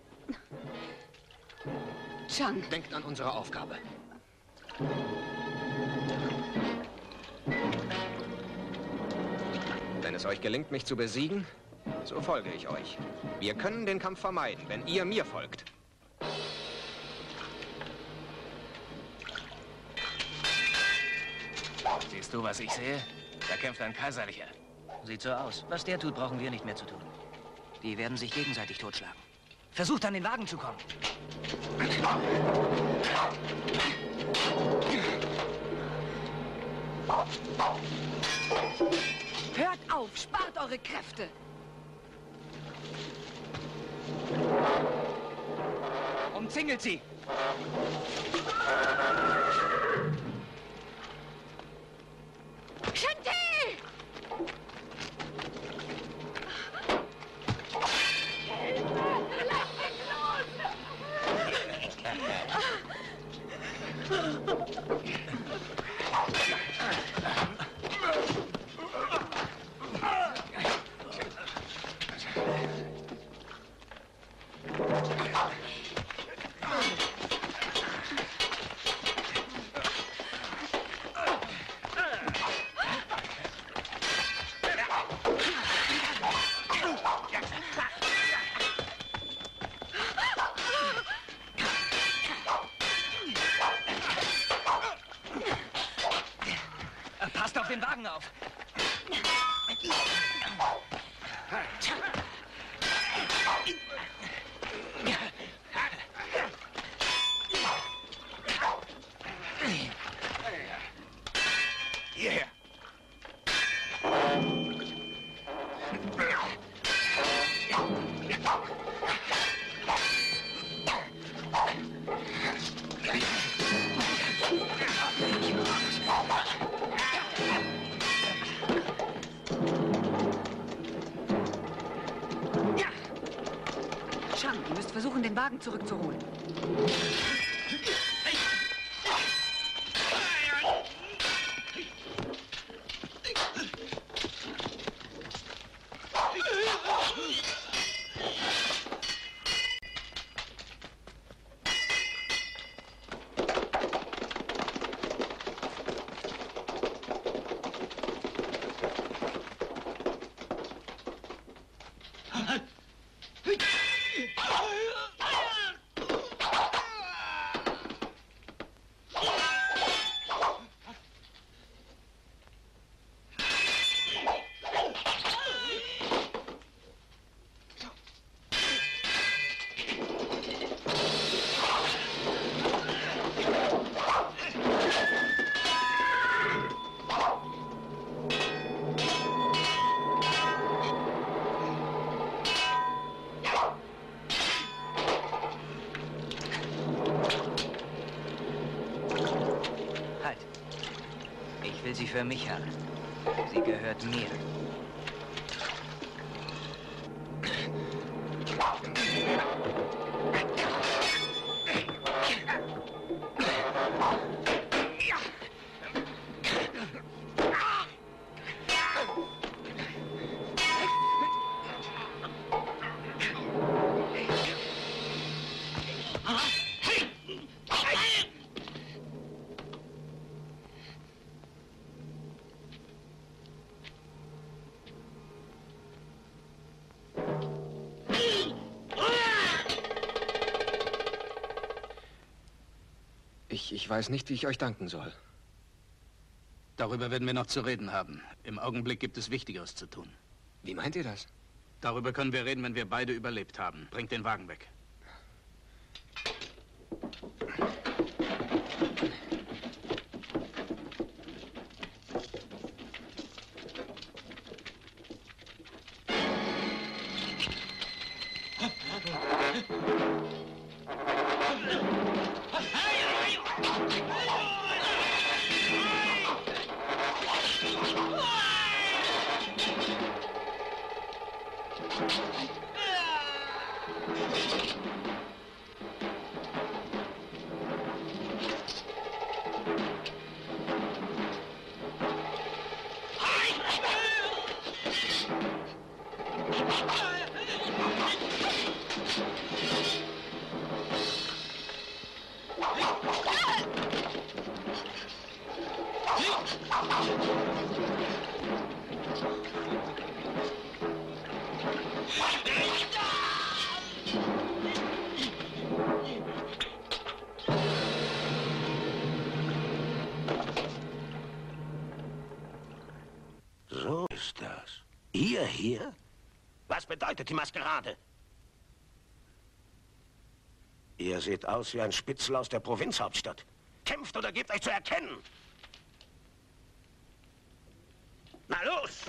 Chang. Denkt an unsere Aufgabe. Wenn es euch gelingt, mich zu besiegen, so folge ich euch. Wir können den Kampf vermeiden, wenn ihr mir folgt. Siehst du, was ich sehe? Da kämpft ein Kaiserlicher. Sieht so aus. Was der tut, brauchen wir nicht mehr zu tun. Die werden sich gegenseitig totschlagen. Versucht, an den Wagen zu kommen. Hört auf! Spart eure Kräfte! Umzingelt sie! Shente! Wagen zurückzuholen. sie für mich an. Sie gehört mir. Ich weiß nicht, wie ich euch danken soll. Darüber werden wir noch zu reden haben. Im Augenblick gibt es Wichtigeres zu tun. Wie meint ihr das? Darüber können wir reden, wenn wir beide überlebt haben. Bringt den Wagen weg. Hier? Was bedeutet die Maskerade? Ihr seht aus wie ein Spitzel aus der Provinzhauptstadt. Kämpft oder gebt euch zu erkennen! Na los!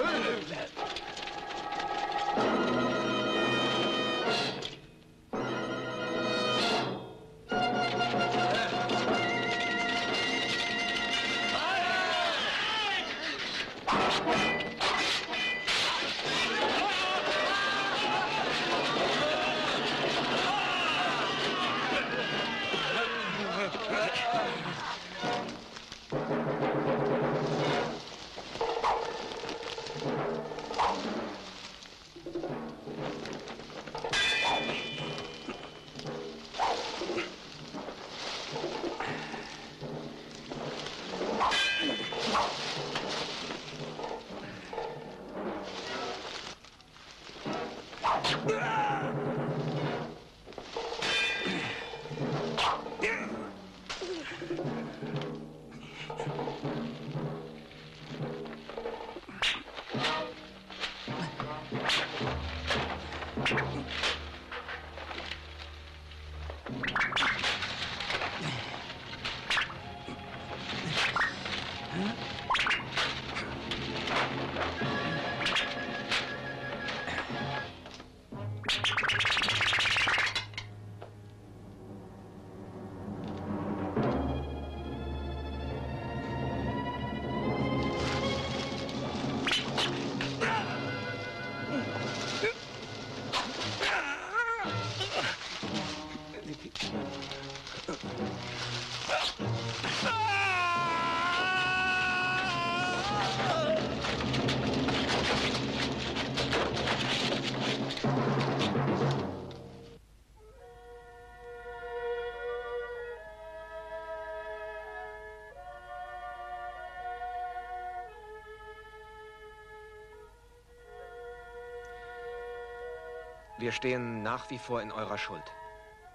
Wir stehen nach wie vor in eurer Schuld.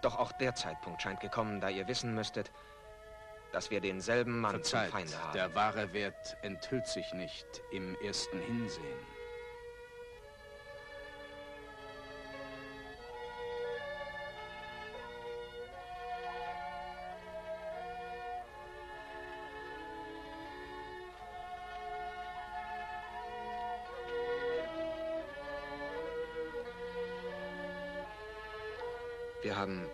Doch auch der Zeitpunkt scheint gekommen, da ihr wissen müsstet, dass wir denselben Mann Verzeiht, zum Feinde haben. Der wahre Wert enthüllt sich nicht im ersten Hinsehen. Wir haben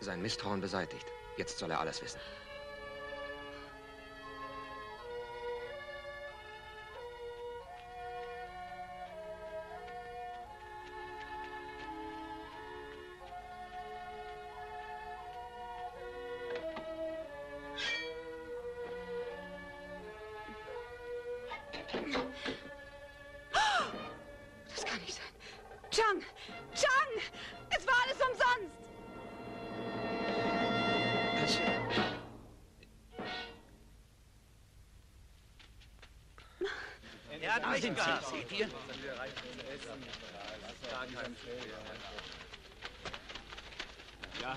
sein Misstrauen beseitigt. Jetzt soll er alles wissen. Chang! Chang! Es war alles umsonst! Er hat recht gehabt, seht ihr? Ja,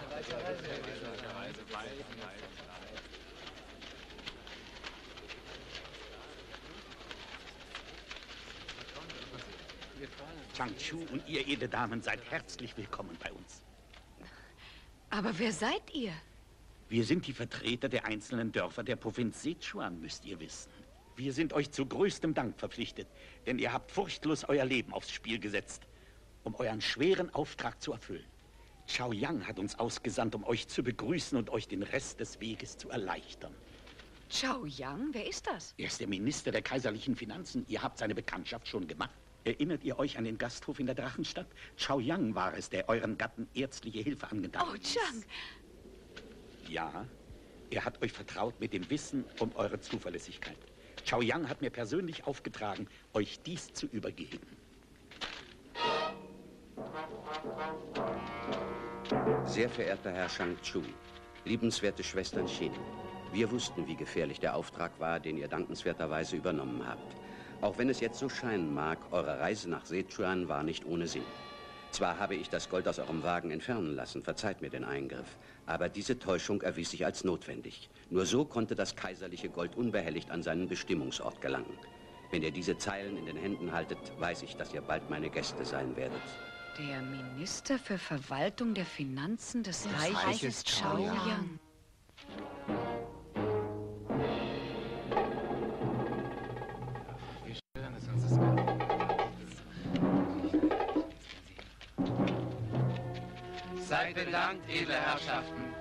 Chang Chu und ihr, edle Damen, seid herzlich willkommen bei uns. Aber wer seid ihr? Wir sind die Vertreter der einzelnen Dörfer der Provinz Sichuan, müsst ihr wissen. Wir sind euch zu größtem Dank verpflichtet, denn ihr habt furchtlos euer Leben aufs Spiel gesetzt, um euren schweren Auftrag zu erfüllen. Chao Yang hat uns ausgesandt, um euch zu begrüßen und euch den Rest des Weges zu erleichtern. Chao Yang? Wer ist das? Er ist der Minister der kaiserlichen Finanzen. Ihr habt seine Bekanntschaft schon gemacht. Erinnert ihr euch an den Gasthof in der Drachenstadt? Chao Yang war es, der euren Gatten ärztliche Hilfe angetan hat. Oh, Chang! Ja, er hat euch vertraut mit dem Wissen um eure Zuverlässigkeit. Chao Yang hat mir persönlich aufgetragen, euch dies zu übergeben. Sehr verehrter Herr Chang Chu, liebenswerte Schwestern Shente, wir wussten, wie gefährlich der Auftrag war, den ihr dankenswerterweise übernommen habt. Auch wenn es jetzt so scheinen mag, eure Reise nach Sichuan war nicht ohne Sinn. Zwar habe ich das Gold aus eurem Wagen entfernen lassen, verzeiht mir den Eingriff, aber diese Täuschung erwies sich als notwendig. Nur so konnte das kaiserliche Gold unbehelligt an seinen Bestimmungsort gelangen. Wenn ihr diese Zeilen in den Händen haltet, weiß ich, dass ihr bald meine Gäste sein werdet. Der Minister für Verwaltung der Finanzen des Reiches ist Chao Yang. Seid bedankt, edle Herrschaften.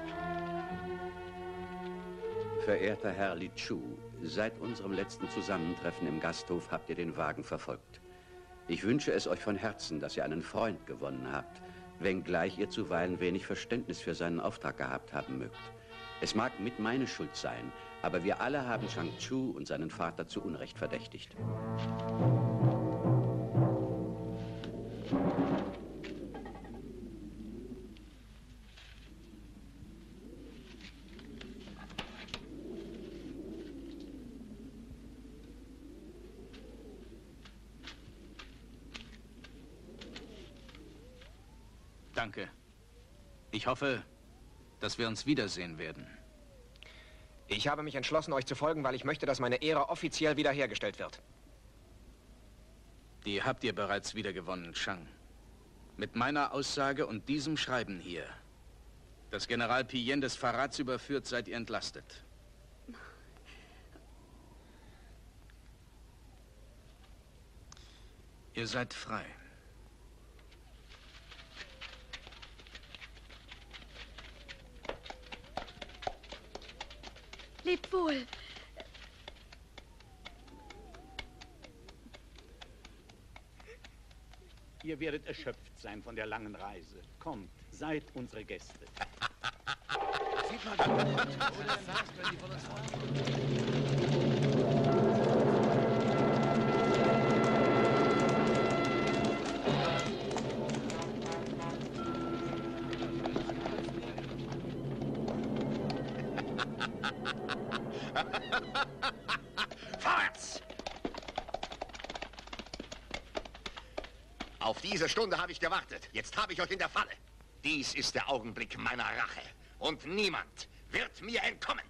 Verehrter Herr Li Chu, seit unserem letzten Zusammentreffen im Gasthof habt ihr den Wagen verfolgt. Ich wünsche es euch von Herzen, dass ihr einen Freund gewonnen habt, wenngleich ihr zuweilen wenig Verständnis für seinen Auftrag gehabt haben mögt. Es mag mit meine Schuld sein, aber wir alle haben Chang Chu und seinen Vater zu Unrecht verdächtigt. Danke. Ich hoffe, dass wir uns wiedersehen werden. Ich habe mich entschlossen, euch zu folgen, weil ich möchte, dass meine Ehre offiziell wiederhergestellt wird. Die habt ihr bereits wiedergewonnen, Chang. Mit meiner Aussage und diesem Schreiben hier, dass General Pi-Yen des Verrats überführt, seid ihr entlastet. Ihr seid frei. Lebt wohl. Ihr werdet erschöpft sein von der langen Reise. Kommt, seid unsere Gäste. Sieht mal, wenn die von uns Diese Stunde habe ich gewartet. Jetzt habe ich euch in der Falle. Dies ist der Augenblick meiner Rache. Und niemand wird mir entkommen.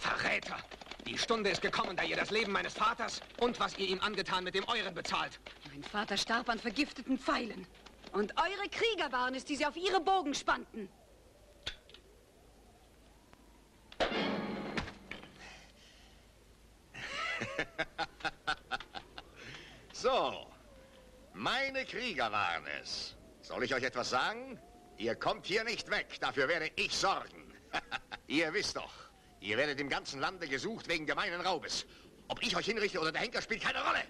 Verräter! Die Stunde ist gekommen, da ihr das Leben meines Vaters und was ihr ihm angetan mit dem euren bezahlt. Mein Vater starb an vergifteten Pfeilen. Und eure Krieger waren es, die sie auf ihre Bogen spannten. So, meine Krieger waren es. Soll ich euch etwas sagen? Ihr kommt hier nicht weg, dafür werde ich sorgen. Ihr wisst doch, ihr werdet im ganzen Lande gesucht wegen gemeinen Raubes. Ob ich euch hinrichte oder der Henker, spielt keine Rolle.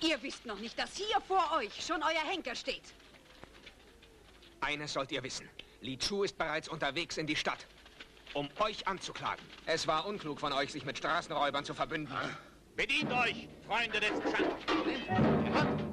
Ihr wisst noch nicht, dass hier vor euch schon euer Henker steht. Eines sollt ihr wissen. Li Chu ist bereits unterwegs in die Stadt, um euch anzuklagen. Es war unklug von euch, sich mit Straßenräubern zu verbünden. Bedient euch, Freunde des Chang. Achtung!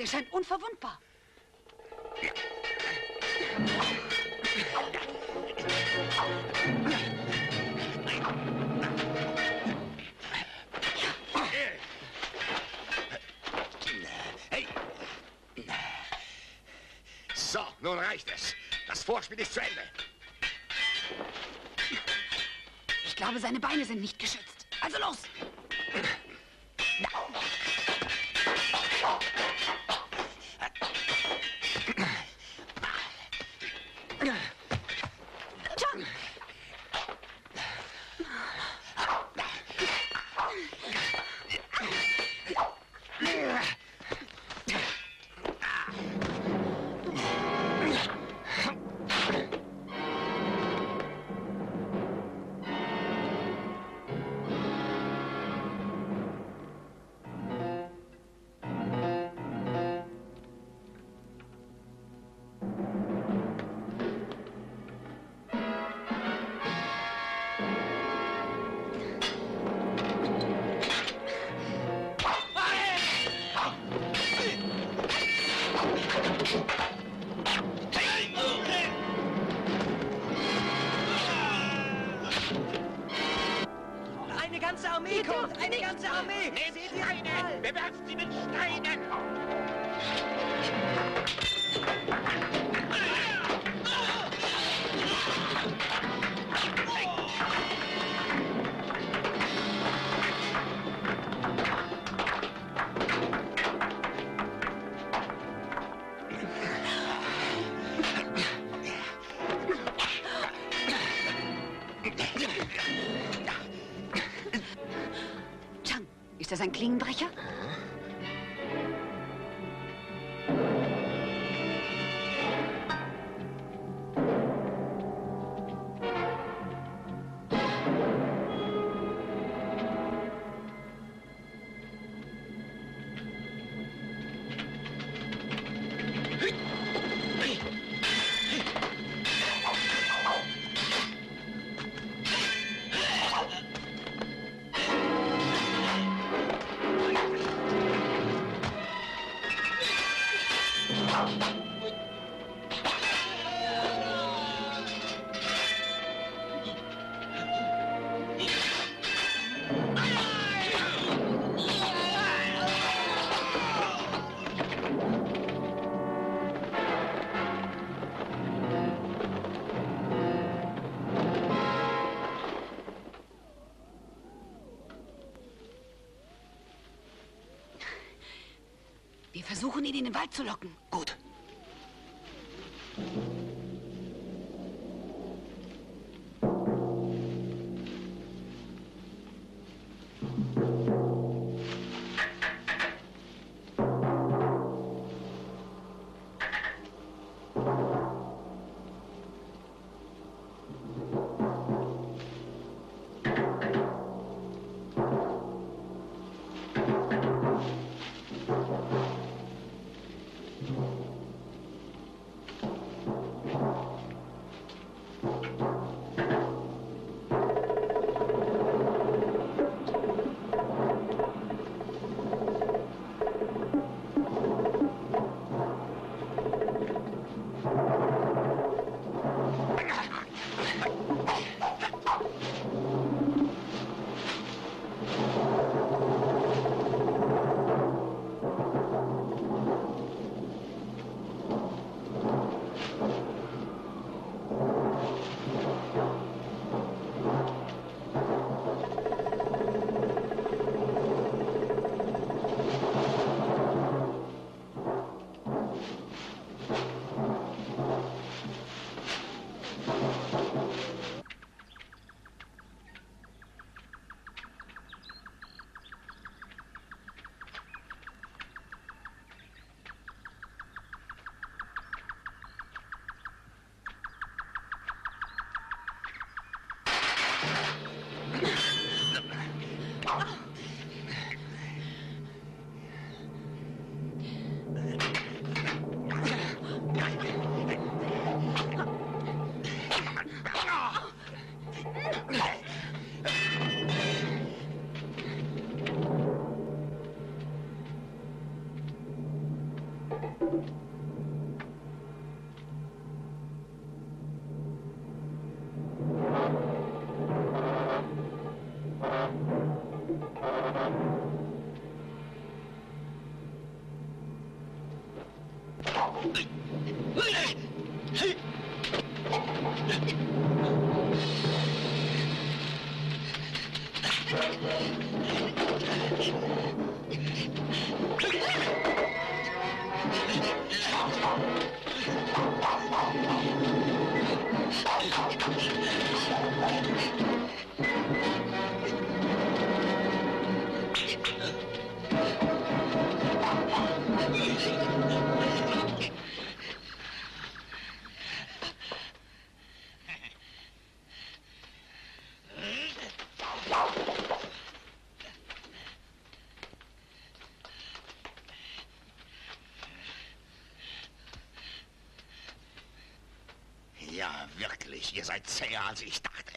Er scheint unverwundbar. So, nun reicht es. Das Vorspiel ist zu Ende. Ich glaube, seine Beine sind nicht geschützt. Also los! Ist das ein Klingenbrecher? Versuchen, ihn in den Wald zu locken. Gut. Ja, wirklich, ihr seid zäher, als ich dachte.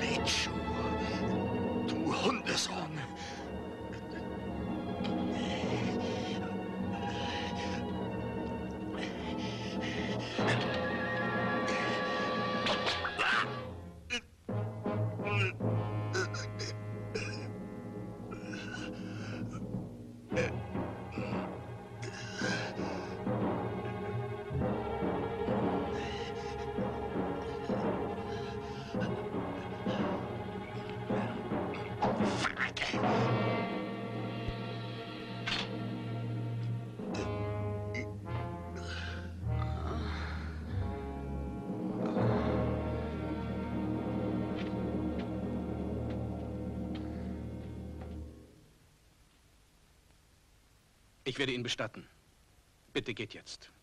Li Chu, du Hundesohn. Ich werde ihn bestatten. Bitte geht jetzt.